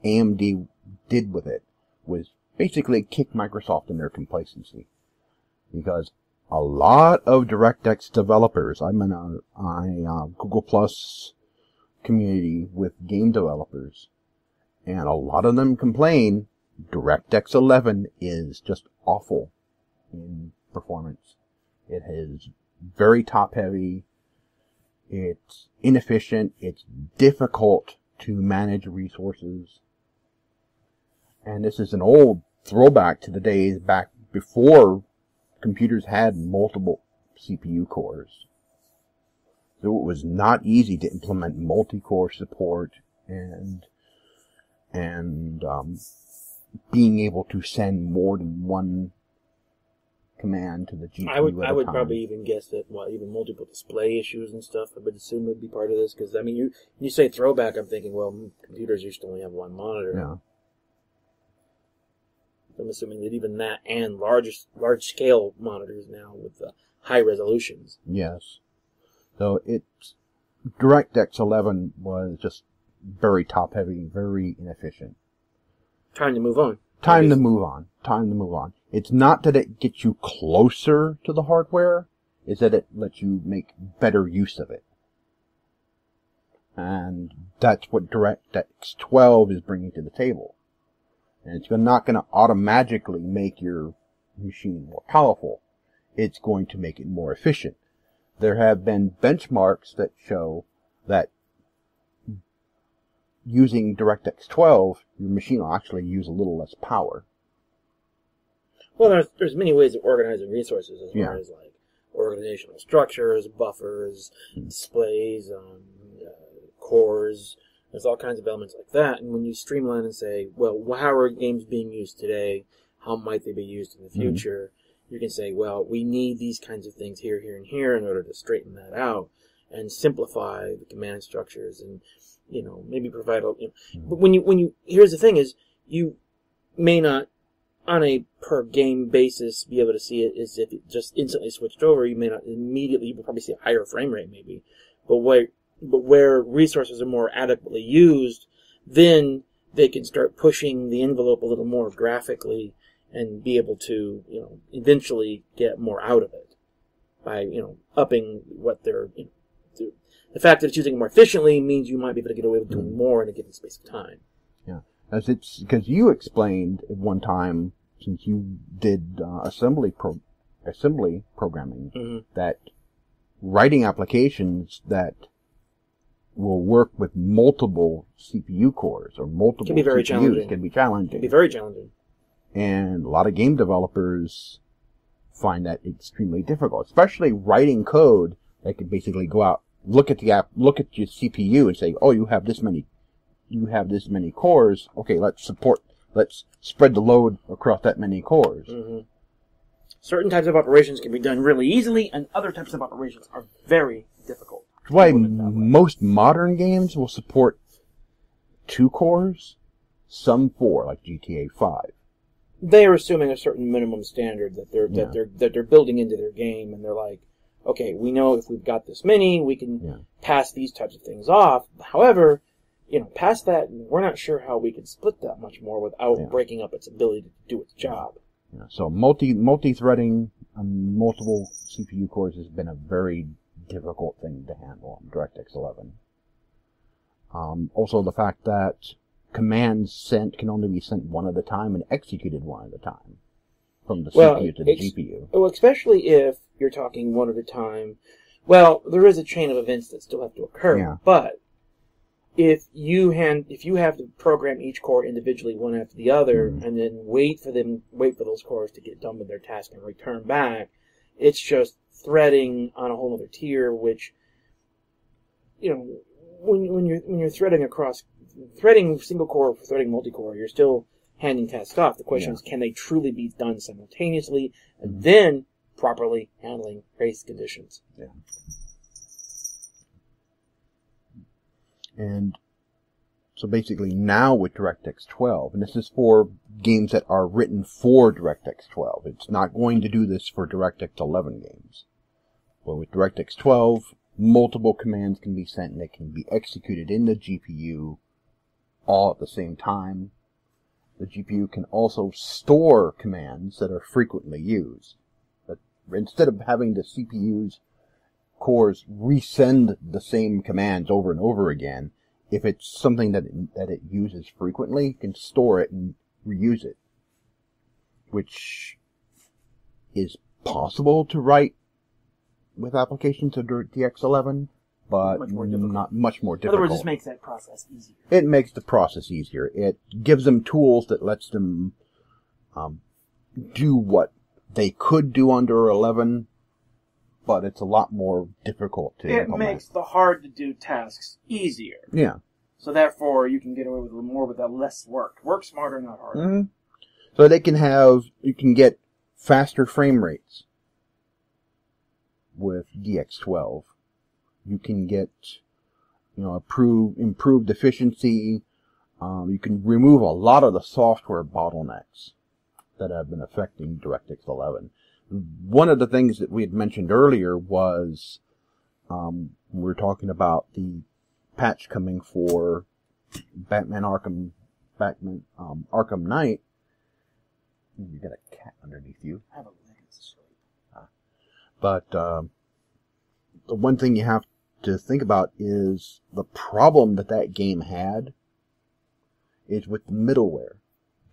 AMD did with it, was basically kick Microsoft in their complacency. Because a lot of DirectX developers, I'm in a Google Plus community with game developers, and a lot of them complain DirectX 11 is just awful in performance. It is very top heavy, it's inefficient, it's difficult to manage resources, and this is an old throwback to the days back before computers had multiple CPU cores. So it was not easy to implement multi-core support and being able to send more than one command to the GPU. I would probably even guess that even multiple display issues and stuff. I would assume would be part of this because I mean you say throwback. I'm thinking well computers used to only have one monitor. Yeah. I'm assuming that even that and large scale monitors now with high resolutions. Yes. So it's DirectX 11 was just very top-heavy, very inefficient. Time to move on. It's not that it gets you closer to the hardware, it's that it lets you make better use of it. And that's what DirectX 12 is bringing to the table. And it's not going to automatically make your machine more powerful. It's going to make it more efficient. There have been benchmarks that show that using DirectX 12, your machine will actually use a little less power. Well, there's many ways of organizing resources as far as like organizational structures, buffers, displays, cores. There's all kinds of elements like that. And when you streamline and say, well, how are games being used today? How might they be used in the future? You can say, well, we need these kinds of things here, here, and here in order to straighten that out and simplify the command structures and, you know, maybe provide a, you know. But when you, here's the thing is, you may not, on a per game basis, be able to see it as if it just instantly switched over. You may not immediately, you will probably see a higher frame rate maybe. But where resources are more adequately used, then they can start pushing the envelope a little more graphically and be able to, you know, eventually get more out of it by, you know, upping what they're, you know, do. The fact that it's using it more efficiently means you might be able to get away with doing more in a given space of time. Yeah, as it's because you explained at one time, since you did assembly programming, that writing applications that will work with multiple CPU cores or multiple CPUs can be very challenging. And a lot of game developers find that extremely difficult, especially writing code that can basically go out, look at the app, look at your CPU and say, oh, you have this many cores. Okay, let's spread the load across that many cores. Certain types of operations can be done really easily, and other types of operations are very difficult. That's why most modern games will support 2 cores, some 4, like GTA 5. They are assuming a certain minimum standard that they're building into their game, and they're like, okay, we know if we've got this many, we can pass these types of things off. However, you know, past that, we're not sure how we can split that much more without breaking up its ability to do its job. Yeah. So multi-threading on multiple CPU cores has been a very difficult thing to handle on DirectX 11. Also, the fact that commands sent can only be sent one at a time and executed one at a time from the CPU to the GPU. Well, especially if you're talking one at a time. Well, there is a chain of events that still have to occur, but if you have to program each core individually, one after the other, and then wait for those cores to get done with their task and return back, it's just threading on a whole other tier. Which, you know, when you're threading single core, threading multi core, you're still handing tasks off. The question is, can they truly be done simultaneously, and then properly handling race conditions? Yeah. And so basically now with DirectX 12, and this is for games that are written for DirectX 12. It's not going to do this for DirectX 11 games. But with DirectX 12, multiple commands can be sent and they can be executed in the GPU all at the same time. The GPU can also store commands that are frequently used. But instead of having the CPU's cores resend the same commands over and over again, if it's something that it uses frequently, it can store it and reuse it, which is possible to write with applications of DirectX 11, but much more difficult. In other words, it makes that process easier. It makes the process easier. It gives them tools that lets them do what they could do under 11, but it's a lot more difficult to implement. It makes the hard-to-do tasks easier. Yeah. So therefore, you can get away with more with less work. Work smarter, not harder. So they can have, you can get faster frame rates with DX12. You can get, you know, improved efficiency. You can remove a lot of the software bottlenecks that have been affecting DirectX 11. One of the things that we had mentioned earlier was we were talking about the patch coming for Batman Arkham Knight. You got a cat underneath you. I have a leg that's asleep. But the one thing you have to think about is the problem that game had is with the middleware,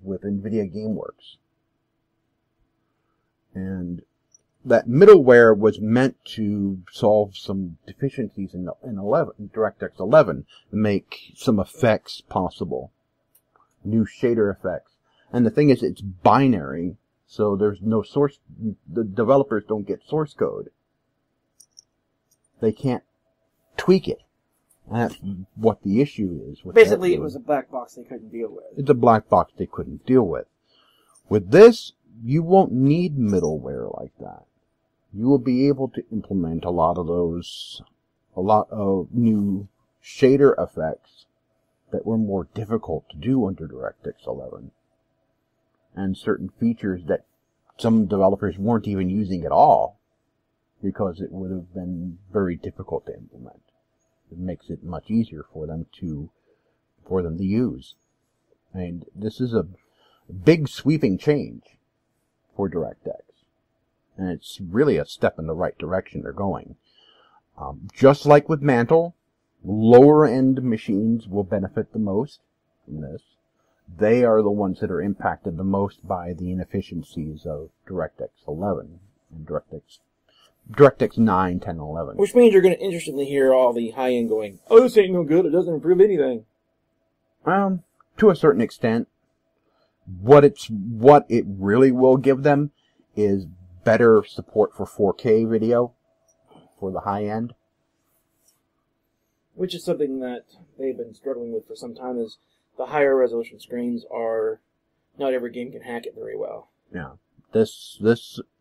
with NVIDIA GameWorks. And that middleware was meant to solve some deficiencies in DirectX 11, to make some effects possible, new shader effects. And the thing is, it's binary, so there's no source. The developers don't get source code. They can't tweak it. And that's what the issue is. Basically, it was a black box they couldn't deal with. It's a black box they couldn't deal with. With this, you won't need middleware like that. You will be able to implement a lot of new shader effects that were more difficult to do under DirectX 11. And certain features that some developers weren't even using at all because it would have been very difficult to implement. It makes it much easier for them to use. I mean, this is a big sweeping change for DirectX. And it's really a step in the right direction they're going. Just like with Mantle, lower-end machines will benefit the most from this. They are the ones that are impacted the most by the inefficiencies of DirectX 11 and DirectX 9, 10, 11. Which means you're going to interestingly hear all the high-end going, oh, this ain't no good, it doesn't improve anything. To a certain extent, what it really will give them is better support for 4K video for the high end. Which is something that they've been struggling with for some time, is the higher resolution screens are, not every game can hack it very well. Yeah. This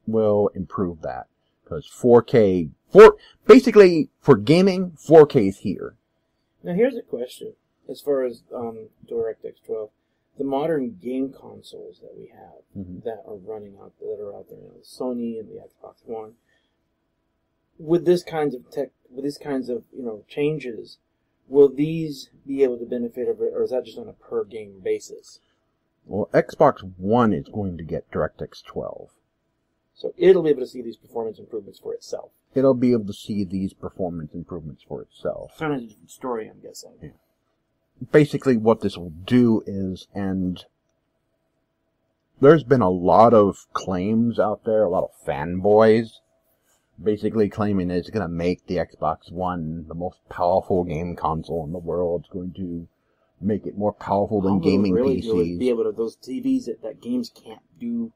will improve that. Because 4K, basically for gaming, 4K's here. Now here's a question as far as DirectX 12. The modern game consoles that we have that are running out, that are out there, you know, the Sony and the Xbox One, with this kinds of tech, with these kinds of changes, will these be able to benefit, or is that just on a per game basis? Well, Xbox One is going to get DirectX 12, so it'll be able to see these performance improvements for itself. Kind of a different story, I'm guessing. Yeah. Basically, what this will do is, and there's been a lot of claims out there, a lot of fanboys, basically claiming that it's going to make the Xbox One the most powerful game console in the world. It's going to make it more powerful than gaming PCs. Be able to, those TVs that games can't do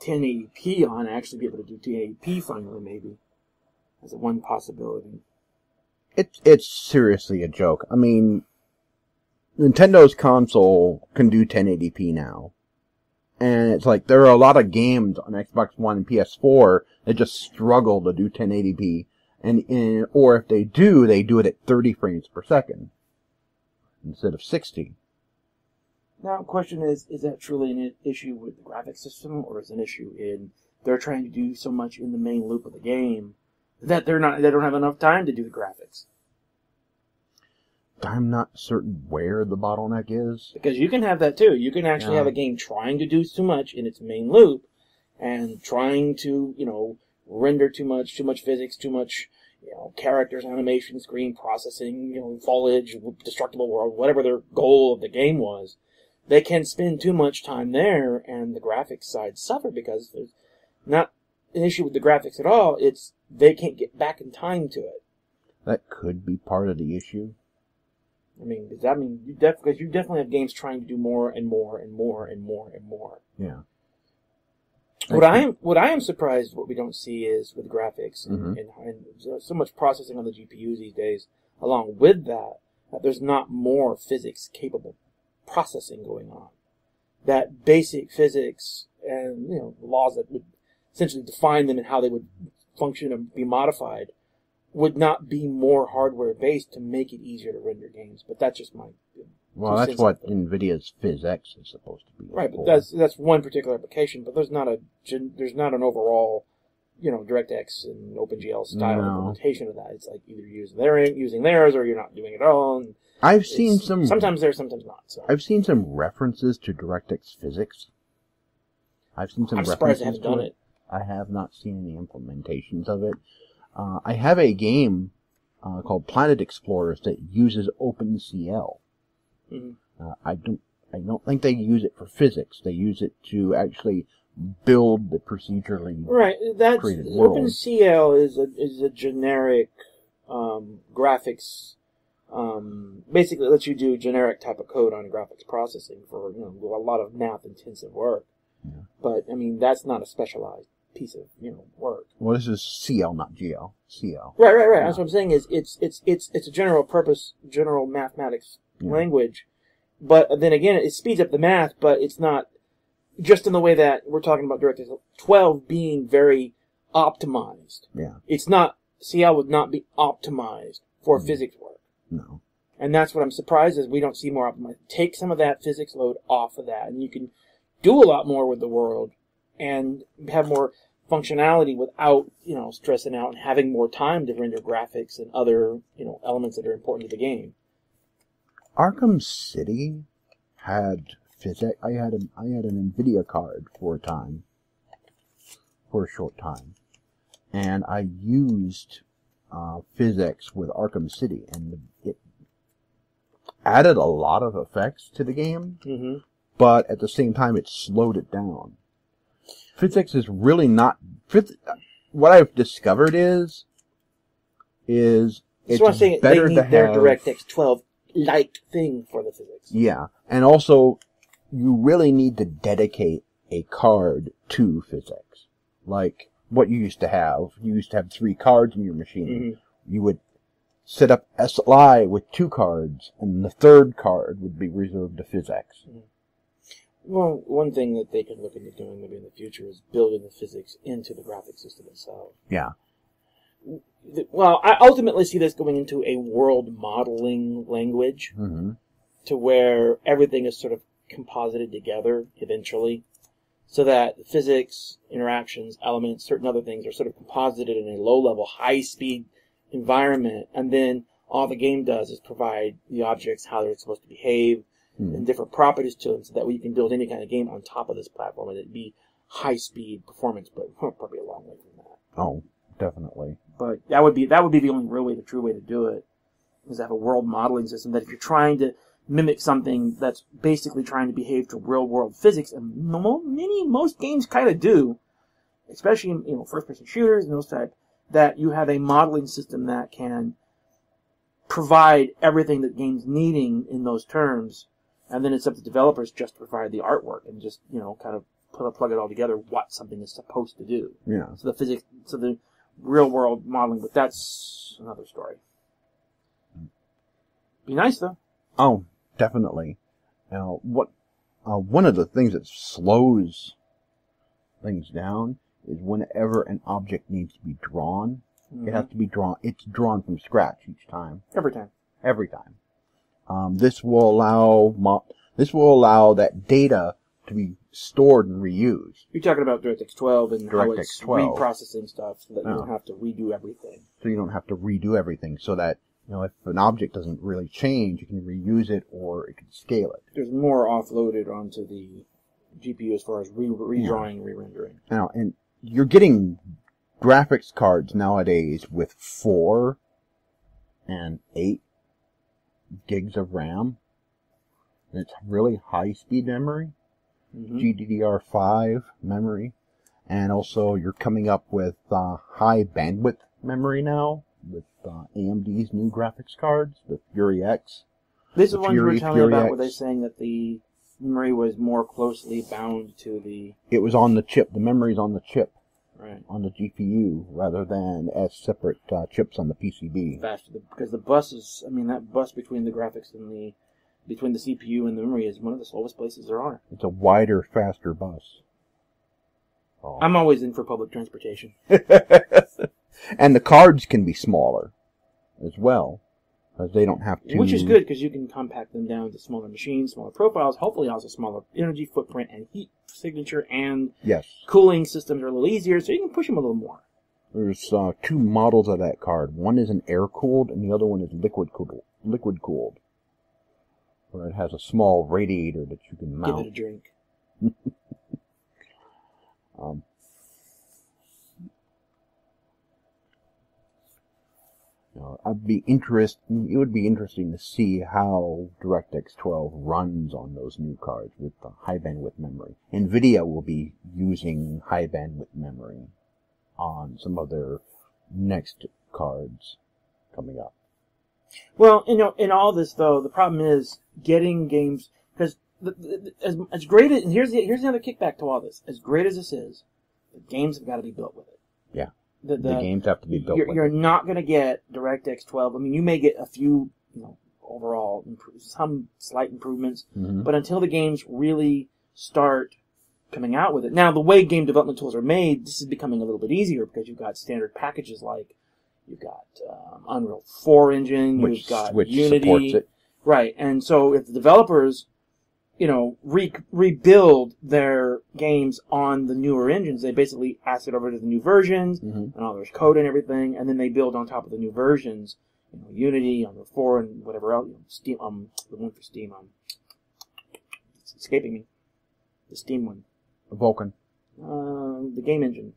1080p on, actually be able to do 1080p finally, maybe. That's one possibility. It's seriously a joke. I mean, Nintendo's console can do 1080p now. And it's like, there are a lot of games on Xbox One and PS4 that just struggle to do 1080p. And or if they do, they do it at 30 frames per second instead of 60. Now, the question is that truly an issue with the graphics system, or is it an issue in they're trying to do so much in the main loop of the game that they don't have enough time to do the graphics? I'm not certain where the bottleneck is. Because you can have that too. You can actually have a game trying to do too much in its main loop, and trying to, render too much physics, too much, characters, animation, screen processing, foliage, destructible world, whatever their goal of the game was. They can spend too much time there, and the graphics side suffer because there's not an issue with the graphics at all. It's they can't get back in time to it. That could be part of the issue. I mean, does that mean because you definitely have games trying to do more and more and more and more and more? Yeah. What I am surprised what we don't see is with graphics and so much processing on the GPUs these days. Along with that there's not more physics capable processing going on. That basic physics and laws that would essentially define them and how they would function and be modified would not be more hardware-based to make it easier to render games, but that's just my... Well, that's what NVIDIA's PhysX is supposed to be. Right, but that's one particular application, but there's not an overall, DirectX and OpenGL style implementation of that. It's like either using theirs or you're not doing it all. I've seen some... Sometimes there, sometimes not. So. I've seen some references to DirectX PhysX. I'm surprised I haven't done it. I have not seen any implementations of it. I have a game called Planet Explorers that uses OpenCL. I don't think they use it for physics. They use it to actually build the procedurally created world. OpenCL is a generic graphics. Basically, it lets you do generic type of code on graphics processing for a lot of math intensive work. Yeah. But I mean, that's not a specialized piece of work. Well, this is CL, not GL. CL. Right. Yeah. That's what I'm saying. Is it's a general purpose, general mathematics language, but then again, it speeds up the math. But it's not just in the way that we're talking about DirectX 12 being very optimized. Yeah, it's not. CL would not be optimized for physics work. No, and that's what I'm surprised is we don't see more optimized. Take some of that physics load off of that, and you can do a lot more with the world and have more functionality without, stressing out and having more time to render graphics and other, elements that are important to the game. Arkham City had FinFET. I had an NVIDIA card for a time, for a short time, and I used PhysX with Arkham City, and it added a lot of effects to the game, but at the same time it slowed it down. PhysX is really not... what I've discovered is it's better to have... their DirectX 12-like thing for the physics. Yeah, and also you really need to dedicate a card to PhysX. Like... what you used to have. You used to have 3 cards in your machine. You would set up SLI with 2 cards, and the 3rd card would be reserved to PhysX. Well, one thing that they could look into doing maybe in the future is building the physics into the graphic system itself. Yeah. Well, I ultimately see this going into a world modeling language to where everything is sort of composited together eventually, so that physics, interactions, elements, certain other things are sort of composited in a low-level, high-speed environment, and then all the game does is provide the objects how they're supposed to behave and different properties to them, so that we can build any kind of game on top of this platform, and it'd be high-speed performance, but probably a long way from that. Oh, definitely. But that would be the only real way, the true way to do it, is to have a world modeling system that if you're trying to mimic something that's basically trying to behave to real-world physics, and most games kind of do, especially first-person shooters and those type, that you have a modeling system that can provide everything that game's needing in those terms, and then it's up to developers just to provide the artwork and just kind of plug it all together what something is supposed to do. Yeah. So the physics, so the real-world modeling, but that's another story. Be nice though. Oh. Definitely. Now, one of the things that slows things down is whenever an object needs to be drawn, it has to be drawn. It's drawn from scratch each time. Every time. This will allow that data to be stored and reused. You're talking about DirectX 12 and how it's reprocessing stuff, so that you don't have to redo everything. So you don't have to redo everything, so that if an object doesn't really change, you can reuse it or it can scale it. There's more offloaded onto the GPU as far as redrawing, re-rendering. Now, and you're getting graphics cards nowadays with 4 and 8 gigs of RAM. And it's really high-speed memory, GDDR5 memory. And also you're coming up with high-bandwidth memory now, with AMD's new graphics cards, the Fury X. These are the ones you were telling me about, where they're saying that the memory was more closely bound to the... It was on the chip. The memory's on the chip. Right. On the GPU, rather than as separate chips on the PCB. Faster, because the bus is... I mean, that bus between the graphics and the... between the CPU and the memory is one of the slowest places there are. It's a wider, faster bus. Oh. I'm always in for public transportation. And the cards can be smaller as well, because they don't have to... Which is good, because you can compact them down to smaller machines, smaller profiles, hopefully also smaller energy footprint and heat signature, and cooling systems are a little easier, so you can push them a little more. There's 2 models of that card. One is an air-cooled, and the other one is liquid-cooled, where it has a small radiator that you can mount. Give it a drink. It would be interesting to see how DirectX 12 runs on those new cards with the high bandwidth memory. NVIDIA will be using high bandwidth memory on some of their next cards coming up. Well, in all this though, the problem is getting games, because as great as, and here's the other kickback to all this. As great as this is, the games have got to be built with it. Yeah. The games have to be built. You're not going to get DirectX 12. I mean, you may get a few, overall, some slight improvements, but until the games really start coming out with it. Now, the way game development tools are made, this is becoming a little bit easier, because you've got standard packages like you've got Unreal 4 engine, you've got Unity, supports it. Right? And so, if the developers, rebuild their games on the newer engines. They basically pass it over to the new versions, and all there's code and everything, and then they build on top of the new versions. Unity, Unreal 4, and whatever else. Steam, the one for Steam, escaping me. The Steam one. Vulkan. The game engine.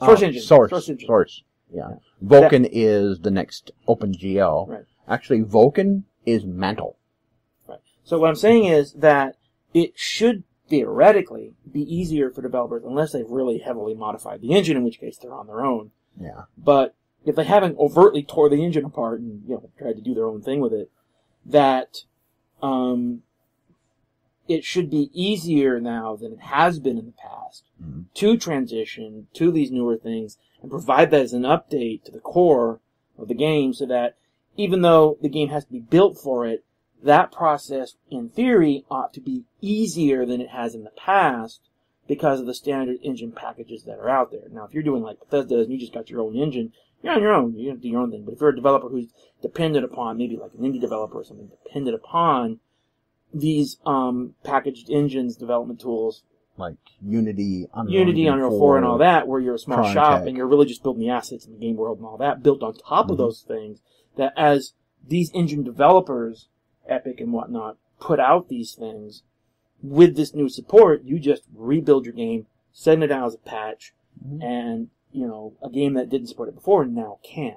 Source engine. Source. Yeah. Vulkan is the next OpenGL. Right. Actually, Vulkan is Mantle. Right. So what I'm saying is that it should theoretically be easier for developers, unless they've really heavily modified the engine, in which case they're on their own. Yeah. But if they haven't overtly tore the engine apart and, you know, tried to do their own thing with it, that it should be easier now than it has been in the past to transition to these newer things and provide that as an update to the core of the game, so that even though the game has to be built for it, that process, in theory, ought to be easier than it has in the past because of the standard engine packages that are out there. Now, if you're doing like Bethesda and you just got your own engine, you're on your own. You don't do your own thing. But if you're a developer who's dependent upon, maybe like an indie developer or something, dependent upon these packaged engines, development tools. Like Unity, Unreal 4, and all that, where you're a small shop and you're really just building the assets in the game world and all that, built on top of those things, that as these engine developers, Epic and whatnot, put out these things, with this new support, you just rebuild your game, send it out as a patch, and, you know, a game that didn't support it before now can.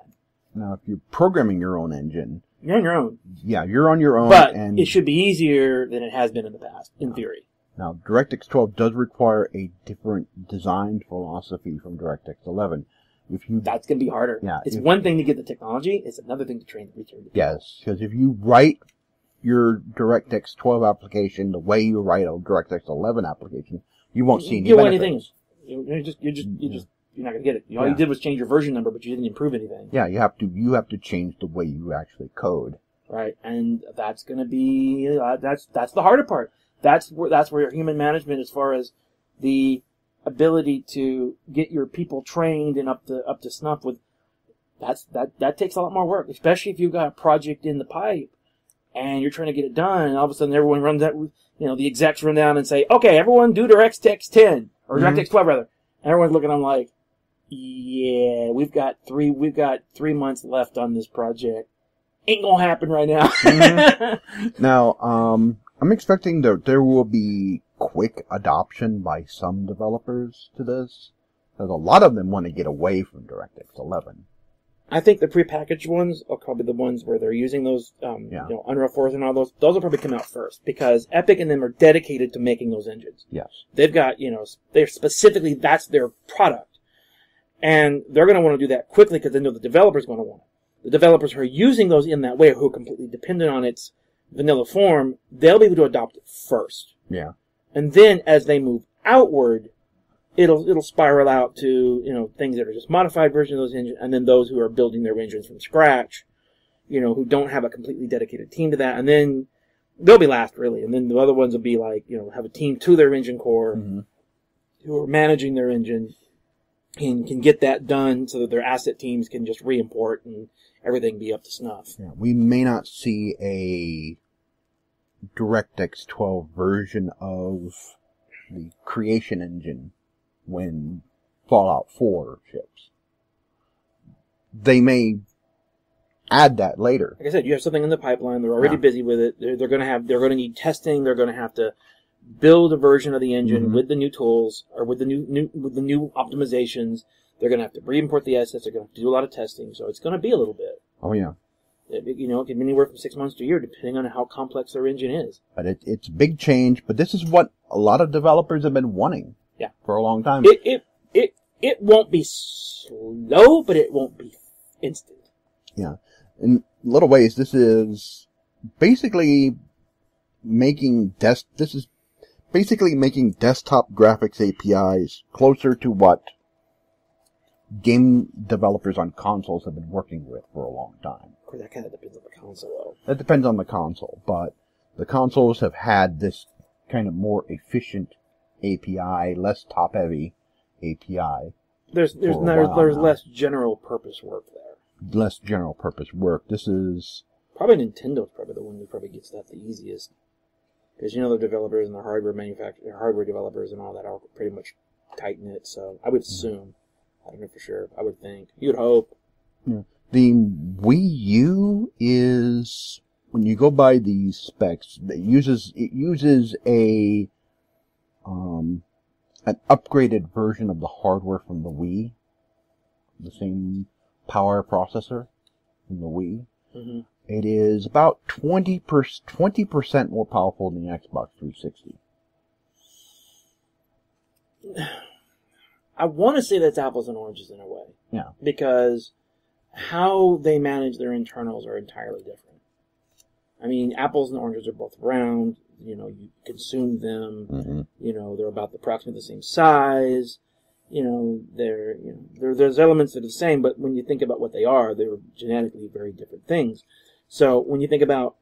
Now, if you're programming your own engine... You're on your own. Yeah, you're on your own. But it should be easier than it has been in the past, in theory. Now, DirectX 12 does require a different design philosophy from DirectX 11. That's going to be harder. Yeah, it's one thing to get the technology, it's another thing to train the research. Yes, because if you write your DirectX 12 application the way you write a DirectX 11 application, you won't see any benefits. You're not going to get it. All you did was change your version number, but you didn't improve anything. Yeah, you have to change the way you actually code. Right, and that's going to be that's the harder part. That's where human management, as far as the ability to get your people trained and up to snuff with, that takes a lot more work, especially if you've got a project in the pipe and you're trying to get it done, and all of a sudden everyone runs that, you know, the execs run down and say, okay, everyone do DirectX 10 or DirectX 12 rather. And everyone's looking at them like, yeah, we've got three months left on this project. Ain't gonna happen right now. Now, I'm expecting there will be quick adoption by some developers to this, because a lot of them want to get away from DirectX 11. I think the prepackaged ones are probably the ones where they're using those, you know, Unreal 4s and all those. Those will probably come out first, because Epic and them are dedicated to making those engines. Yes, they've got, you know, they're specifically, that's their product, and they're going to want to do that quickly because they know the developers going to want it. The developers who are using those in that way, who are completely dependent on its vanilla form, they'll be able to adopt it first. Yeah. And then as they move outward, it'll spiral out to, you know, things that are just modified versions of those engines, and then those who are building their engines from scratch, you know, who don't have a completely dedicated team to that, and then they'll be last, really. And then the other ones will be like, you know, have a team to their engine core, who are managing their engine, and can get that done so that their asset teams can just re-import and everything be up to snuff. Yeah, we may not see a DirectX 12 version of the creation engine when Fallout 4 ships. They may add that later. Like I said, you have something in the pipeline. They're already busy with it. They're going to need testing. They're going to have to build a version of the engine with the new tools, or with the new optimizations. They're going to have to re-import the assets. They're going to have to do a lot of testing. So it's going to be a little bit. Oh yeah. You know, it can be anywhere from 6 months to a year, depending on how complex their engine is. But it's a big change, but this is what a lot of developers have been wanting for a long time. It won't be slow, but it won't be instant. Yeah. In little ways, this is basically making desktop graphics APIs closer to what game developers on consoles have been working with for a long time. Of course, that kind of depends on the console, though. That depends on the console, but the consoles have had this kind of more efficient API, less top-heavy API. There's less general-purpose work there. Less general-purpose work. This is... Probably Nintendo's probably the one who probably gets that the easiest. Because, you know, the developers and the hardware developers and all that are pretty much tight-knit, so I would assume... I don't know for sure. I would think. You'd hope. Yeah. The Wii U is when you go by these specs, it uses a an upgraded version of the hardware from the Wii, the same power processor from the Wii. Mm-hmm. It is about 20% more powerful than the Xbox 360. I want to say that's apples and oranges in a way. Yeah. Because how they manage their internals are entirely different. I mean, apples and oranges are both round. You know, you consume them. Mm-hmm. You know, they're about approximately the same size. You know, there's elements that are the same, but when you think about what they are, they're genetically very different things. So when you think about,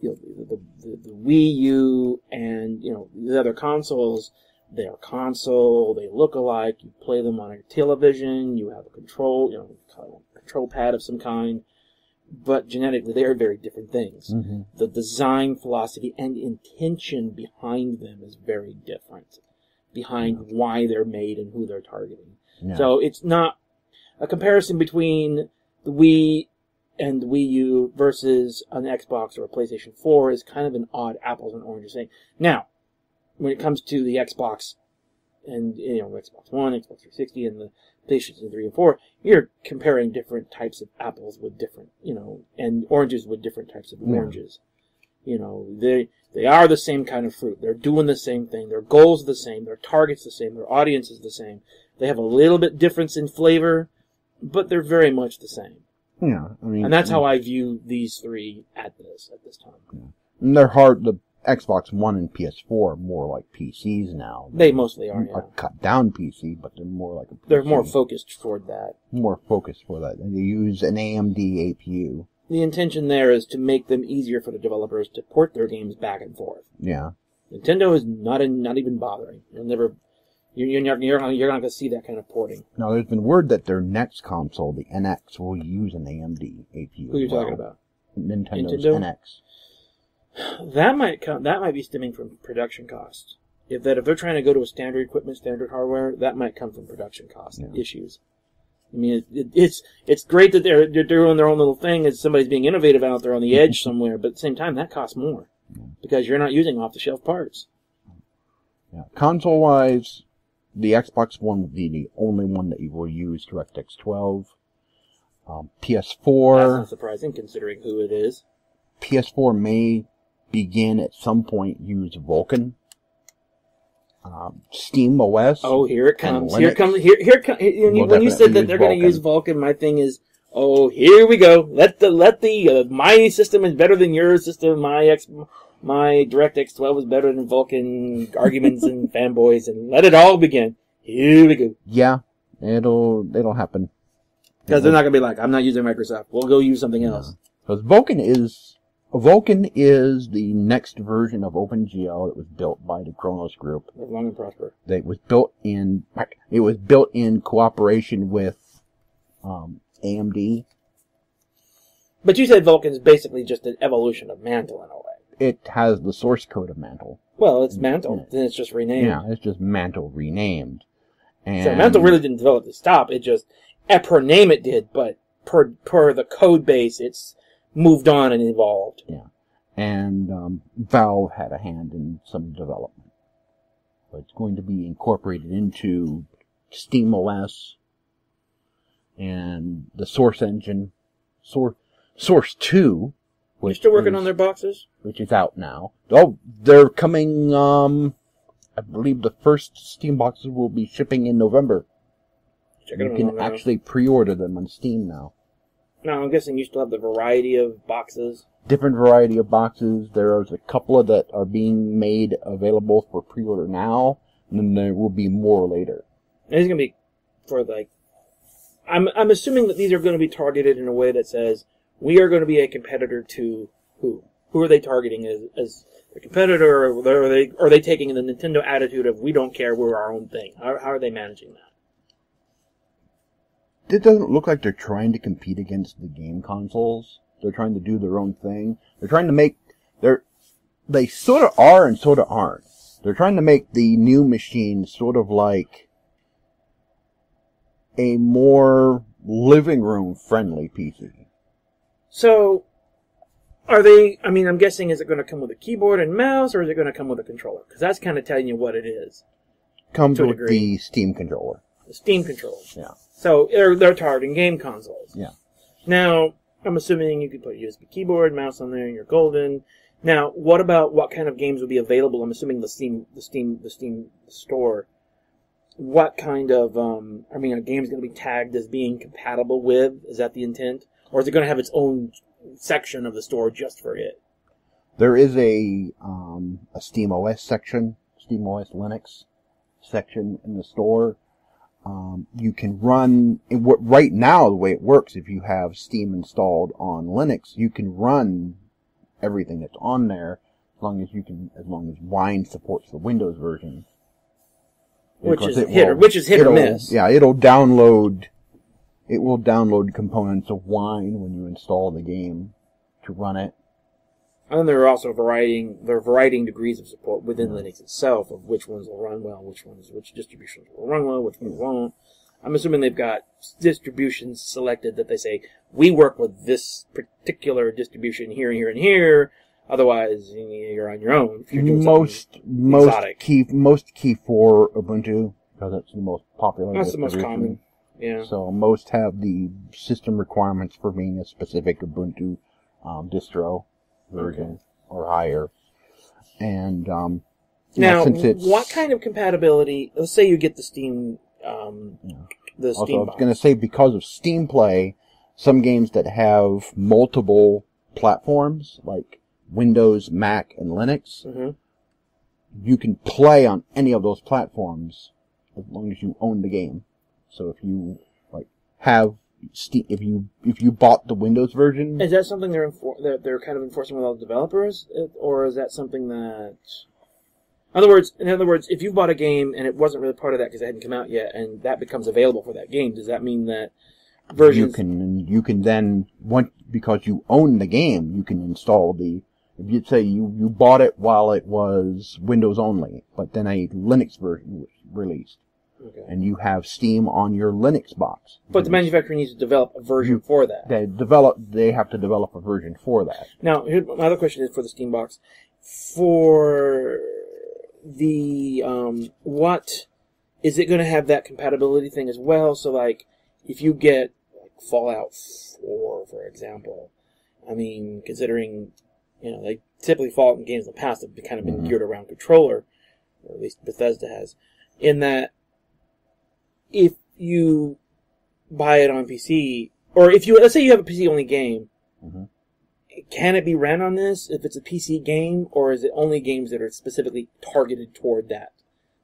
you know, the Wii U and, you know, the other consoles, they are console, they look alike, you play them on a television, you have a control, you know, control pad of some kind, but genetically they are very different things. Mm-hmm. The design philosophy and intention behind them is very different, behind yeah. why they're made and who they're targeting. Yeah. So it's not a comparison between the Wii and the Wii U versus an Xbox or a PlayStation 4 is kind of an odd apples and oranges thing. Now, when it comes to the Xbox and, you know, Xbox One, Xbox 360, and the PlayStation 3 and 4, you're comparing different types of apples with different, you know, and oranges with different types of oranges. Yeah. You know, they are the same kind of fruit. They're doing the same thing. Their goals are the same. Their targets the same. Their audience is the same. They have a little bit difference in flavor, but they're very much the same. Yeah, I mean, and that's how I view these three at this time. Yeah. And they're hard to. Xbox One and PS4 are more like PCs now. They mostly are, yeah. A cut-down PC, but they're more like a PC. They're more focused toward that. More focused for that. And they use an AMD APU. The intention there is to make them easier for the developers to port their games back and forth. Yeah. Nintendo is not even bothering. You're not going to see that kind of porting. Now, there's been word that their next console, the NX, will use an AMD APU. Who are you talking about? Nintendo's NX. That might be stemming from production costs. If they're trying to go to a standard equipment, standard hardware, that might come from production cost issues. I mean, it's great that they're doing their own little thing, and somebody's being innovative out there on the edge somewhere. But at the same time, that costs more because you're not using off the shelf parts. Yeah. Console wise, the Xbox One will be the only one that you will use DirectX 12. PS4. That's not surprising considering who it is. PS4 may begin at some point use Vulkan, Steam OS. Oh, here it comes! When you said that they're going to use Vulkan, my thing is, oh, here we go. Let the my system is better than your system. My DirectX 12 is better than Vulkan. Arguments and fanboys, and let it all begin. Here we go. Yeah, it'll happen because they're not going to be like, I'm not using Microsoft. We'll go use something else. Because Vulkan is the next version of OpenGL that was built by the Kronos Group. Long and prosper. It was built in cooperation with AMD. But you said Vulkan is basically just an evolution of Mantle in a way. It has the source code of Mantle. Well, it's Mantle. Then it's just renamed. Yeah, it's just Mantle renamed. And so Mantle really didn't develop the stop. It just, per name it did, but per the code base, it's moved on and evolved. Yeah. And Valve had a hand in some development. So it's going to be incorporated into SteamOS and the Source Engine, Source 2. They're still working on their boxes? Which is out now. Oh, they're coming, I believe the first Steam boxes will be shipping in November. You can actually pre-order them on Steam now. Now, I'm guessing you still have the variety of boxes. Different variety of boxes. There's a couple of that are being made available for pre-order now, and then there will be more later. And it's going to be for, like, I'm assuming that these are going to be targeted in a way that says, we are going to be a competitor to who? Who are they targeting as a competitor? Or are they taking the Nintendo attitude of, we don't care, we're our own thing? How are they managing that? It doesn't look like they're trying to compete against the game consoles. They're trying to do their own thing. They're trying to make... They sort of are and sort of aren't. They're trying to make the new machine sort of like a more living room friendly PC. So, Are they, I mean, I'm guessing, is it going to come with a keyboard and mouse, or is it going to come with a controller? Because that's kind of telling you what it is. Comes with the Steam controller. The Steam controller. Yeah. So they're targeting game consoles. Yeah. Now, I'm assuming you could put a USB keyboard, mouse on there, and you're golden. Now, what about what kind of games would be available? I'm assuming the Steam store. What kind of, I mean, a game's going to be tagged as being compatible with? Is that the intent? Or is it going to have its own section of the store just for it? There is a Steam OS section, Steam OS Linux section in the store. You can run, right now the way it works, if you have Steam installed on Linux, you can run everything that's on there as long as Wine supports the Windows version. Which is hit or miss. Yeah, it will download components of Wine when you install the game to run it. And there are also varying degrees of support within Linux itself of which ones will run well, which distributions will run well, which ones won't. I'm assuming they've got distributions selected that they say, we work with this particular distribution here, and here, and here. Otherwise, you're on your own. If you're doing most key for Ubuntu, because that's the most popular. That's the most common. Yeah. So most have the system requirements for being a specific Ubuntu distro version or higher. And now, what kind of compatibility? Let's say you get the Steam. The Steam. Also, I was going to say, because of Steam Play, some games that have multiple platforms, like Windows, Mac, and Linux, you can play on any of those platforms as long as you own the game. So if you have Steam, if you bought the Windows version, is that something they're kind of enforcing with all the developers, or is that something that? In other words, if you bought a game and it wasn't really part of that because it hadn't come out yet, and that becomes available for that game, does that mean that versions? You can then, because you own the game, you can install the. If you'd say you bought it while it was Windows only, but then a Linux version was released, and you have Steam on your Linux box. But the manufacturer needs to develop a version for that. They have to develop a version for that. Now, my other question is for the Steam box, for. The what is it going to have that compatibility thing as well? So if you get Fallout 4, for example, I mean, considering like typically Fallout in games in the past have kind of been geared around controller, or at least Bethesda has, in that if you buy it on PC, or if you let's say you have a PC only game. Can it be ran on this if it's a PC game, or is it only games that are specifically targeted toward that,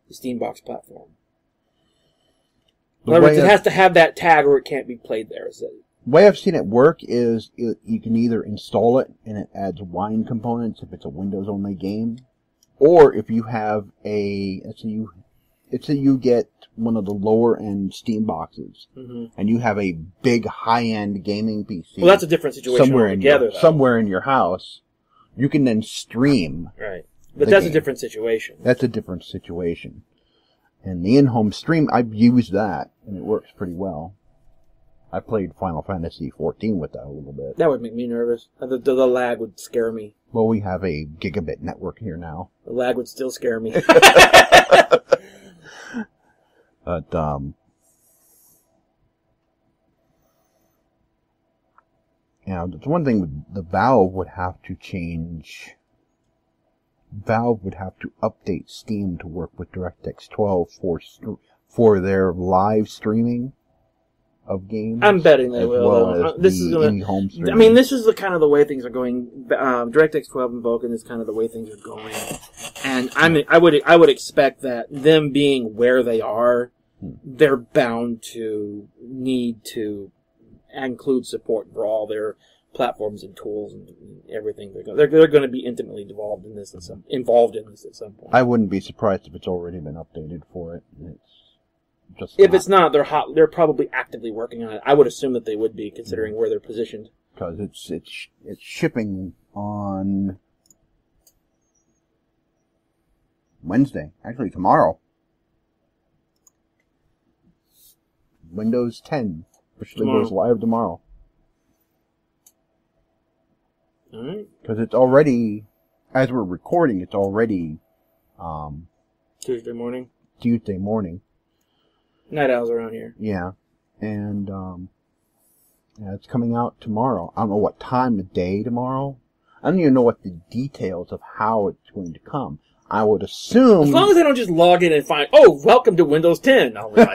the Steambox platform? In other words, it has to have that tag or it can't be played there. The way I've seen it work is you can either install it and it adds Wine components if it's a Windows-only game, or if you have a... Let's say you get one of the lower-end Steam boxes, and you have a big high-end gaming PC. Well, that's a different situation altogether, though. Somewhere in your house, you can then stream. Right. But that's a different situation. That's a different situation. And the in-home stream, I've used that, and it works pretty well. I played Final Fantasy XIV with that a little bit. That would make me nervous. The lag would scare me. Well, we have a gigabit network here now. The lag would still scare me. But, that's one thing the Valve would have to change. Valve would have to update Steam to work with DirectX 12 for their live streaming of games. I'm betting they will. This is the kind of the way things are going. DirectX 12 and Vulkan is kind of the way things are going. And I would expect that them being where they are, they're bound to need to include support for all their platforms and tools and everything. They're going to be intimately involved in this at some point. I wouldn't be surprised if it's already been updated for it. If it's not, they're probably actively working on it. I would assume that they would be, considering where they're positioned. Because it's shipping on Wednesday, actually tomorrow. Windows 10 officially goes live tomorrow. Alright. Because it's already, as we're recording, it's already Tuesday morning. Night owls around here. Yeah. And yeah, it's coming out tomorrow. I don't know what time of day tomorrow. I don't even know what the details of how it's going to come. I would assume... As long as I don't just log in and find, oh, welcome to Windows 10. I'll be like,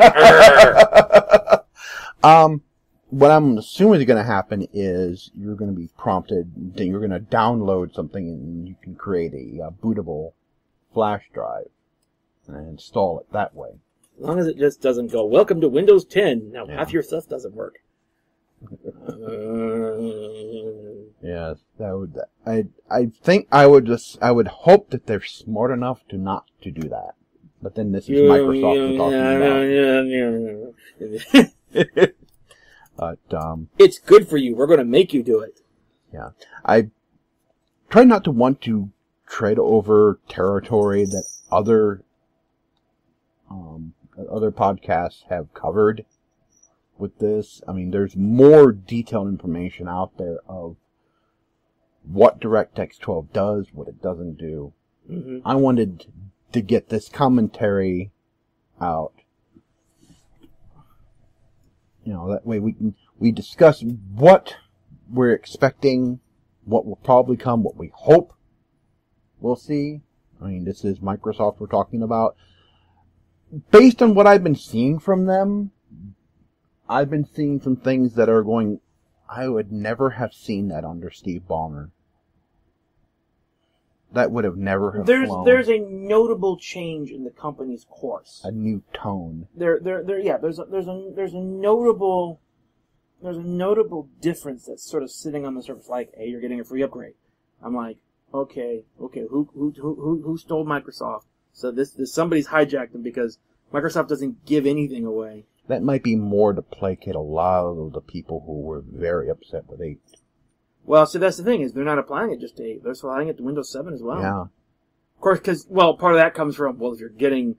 what I'm assuming is going to happen is you're going to be prompted that you're going to download something and you can create a bootable flash drive and install it that way. As long as it just doesn't go, welcome to Windows 10. Now, yeah. Half your stuff doesn't work. Yes, that would. I think I would just. I would hope that they're smart enough to not to do that. But then this is Microsoft talking about. But it's good for you. We're going to make you do it. Yeah, I try not to want to tread over territory that other podcasts have covered. With this, I mean, there's more detailed information out there of what DirectX 12 does, what it doesn't do. Mm-hmm. I wanted to get this commentary out, you know, that way we discuss what we're expecting, what will probably come, what we hope we'll see. I mean, this is Microsoft we're talking about. Based on what I've been seeing from them, I've been seeing some things that are going, I would never have seen that under Steve Ballmer. That would have never have flown. There's a notable change in the company's course. A new tone. There's a notable difference that's sort of sitting on the surface, like, hey, you're getting a free upgrade. I'm like, okay, who stole Microsoft? So this somebody's hijacked them because Microsoft doesn't give anything away. That might be more to placate a lot of the people who were very upset with 8. Well, so that's the thing, is they're not applying it just to 8. They're applying it to Windows 7 as well. Yeah. Of course, because, well, part of that comes from, well, if you're getting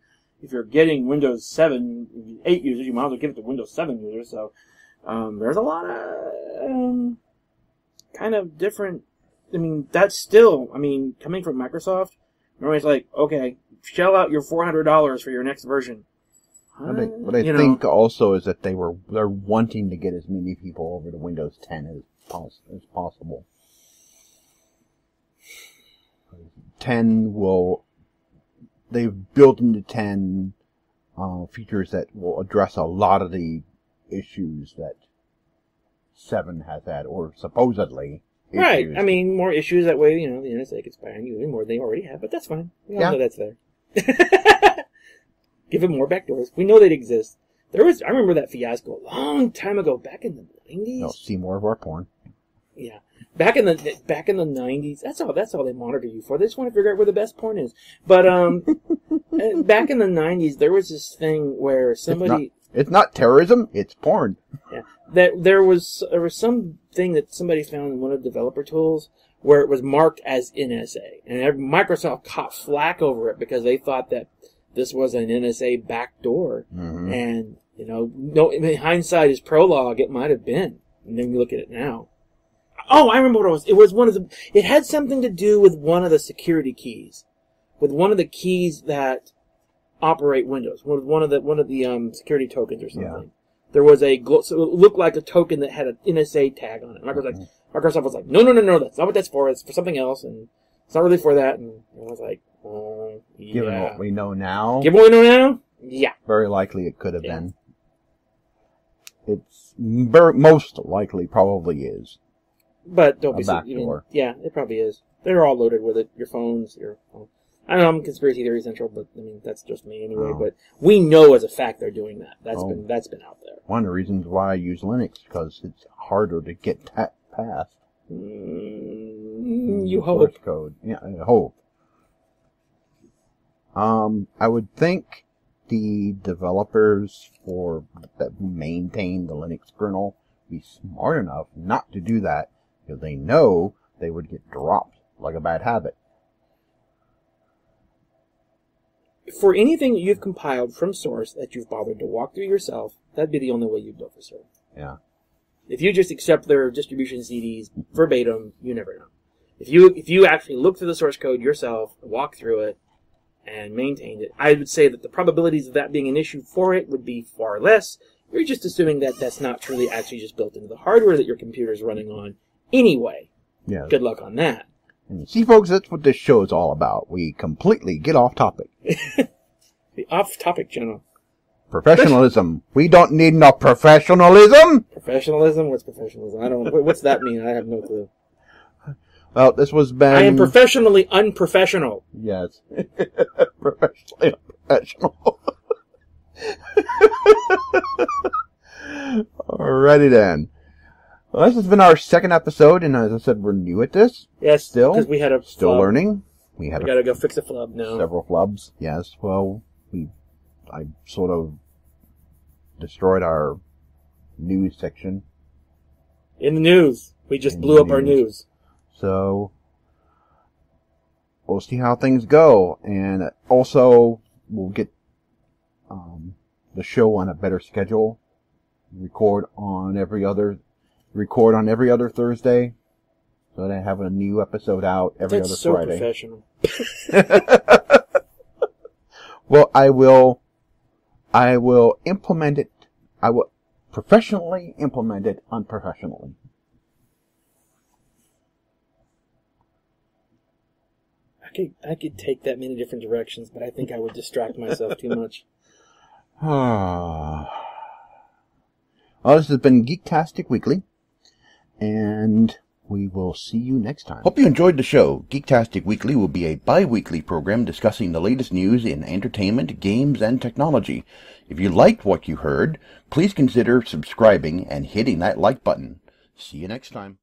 Windows 7, 8 users, you might as well give it to Windows 7 users. So there's a lot of kind of different, I mean, that's still, I mean, coming from Microsoft, everybody's like, okay, shell out your $400 for your next version. What I think also is that they're wanting to get as many people over to Windows 10 as possible. 10 will, they've built into 10 features that will address a lot of the issues that 7 has had, or supposedly. Right, issues. I mean, more issues that way, you know, the NSA gets buying you even more than they already have, but that's fine. We all know that's there. Give him more backdoors. We know they exist. I remember that fiasco a long time ago, back in the 90s. No, see more of our porn. Yeah, back in the 90s. That's all they monitor you for. They just want to figure out where the best porn is. But back in the 90s, there was this thing where somebody. It's not terrorism. It's porn. Yeah, there was some thing that somebody found in one of the developer tools where it was marked as NSA, and Microsoft caught flack over it because they thought that. This was an NSA backdoor, mm-hmm. And you know, no. I mean, hindsight is prologue. It might have been, and then you look at it now. Oh, I remember what it was. It was one of the. It had something to do with one of the security keys, with one of the keys that operate Windows, with one of the security tokens or something. Yeah. There was a so it looked like a token that had an NSA tag on it. Microsoft was like, no, that's not what that's for. It's for something else, and it's not really for that. And I was like. Given what we know now. Yeah. Very likely it could have been. It's most likely probably is. But don't be backdoor. Yeah, it probably is. They're all loaded with it. Your phones, I don't know, I'm conspiracy theory central, but I mean that's just me anyway. Oh. But we know as a fact they're doing that. That's been out there. One of the reasons why I use Linux because it's harder to get that past. You hope. Source code. Yeah, I hope. I would think the developers that maintain the Linux kernel be smart enough not to do that because they know they would get dropped like a bad habit. For anything that you've compiled from source that you've bothered to walk through yourself, that'd be the only way you'd go for sure. Yeah. If you just accept their distribution CDs verbatim, you never know. If you actually look through the source code yourself, walk through it, and maintained it, I would say that the probabilities of that being an issue for it would be far less. You're just assuming that that's not truly actually just built into the hardware that your computer's running on anyway. Yeah. Good luck on that. And see, folks, that's what this show is all about. We completely get off topic. The off-topic channel. Professionalism. We don't need no professionalism. Professionalism? What's professionalism? I don't. What's that mean? I have no clue. Well, this was Ben. I am professionally unprofessional. Yes. Professionally unprofessional. Alrighty then. Well, this has been our second episode, and as I said, we're new at this. Yes, still. Because we had a still flub. Learning. We gotta go fix a flub now. Several flubs. Yes. Well, I sort of destroyed our news section. In the news, we just blew up our news. So, we'll see how things go. And also, we'll get the show on a better schedule. Record on every other Thursday. So that I have a new episode out every other Friday. That's so professional. Well, I will implement it. I will professionally implement it unprofessionally. I could take that many different directions, but I think I would distract myself too much. Well, this has been Geektastic Weekly, and we will see you next time. Hope you enjoyed the show. Geektastic Weekly will be a bi-weekly program discussing the latest news in entertainment, games, and technology. If you liked what you heard, please consider subscribing and hitting that like button. See you next time.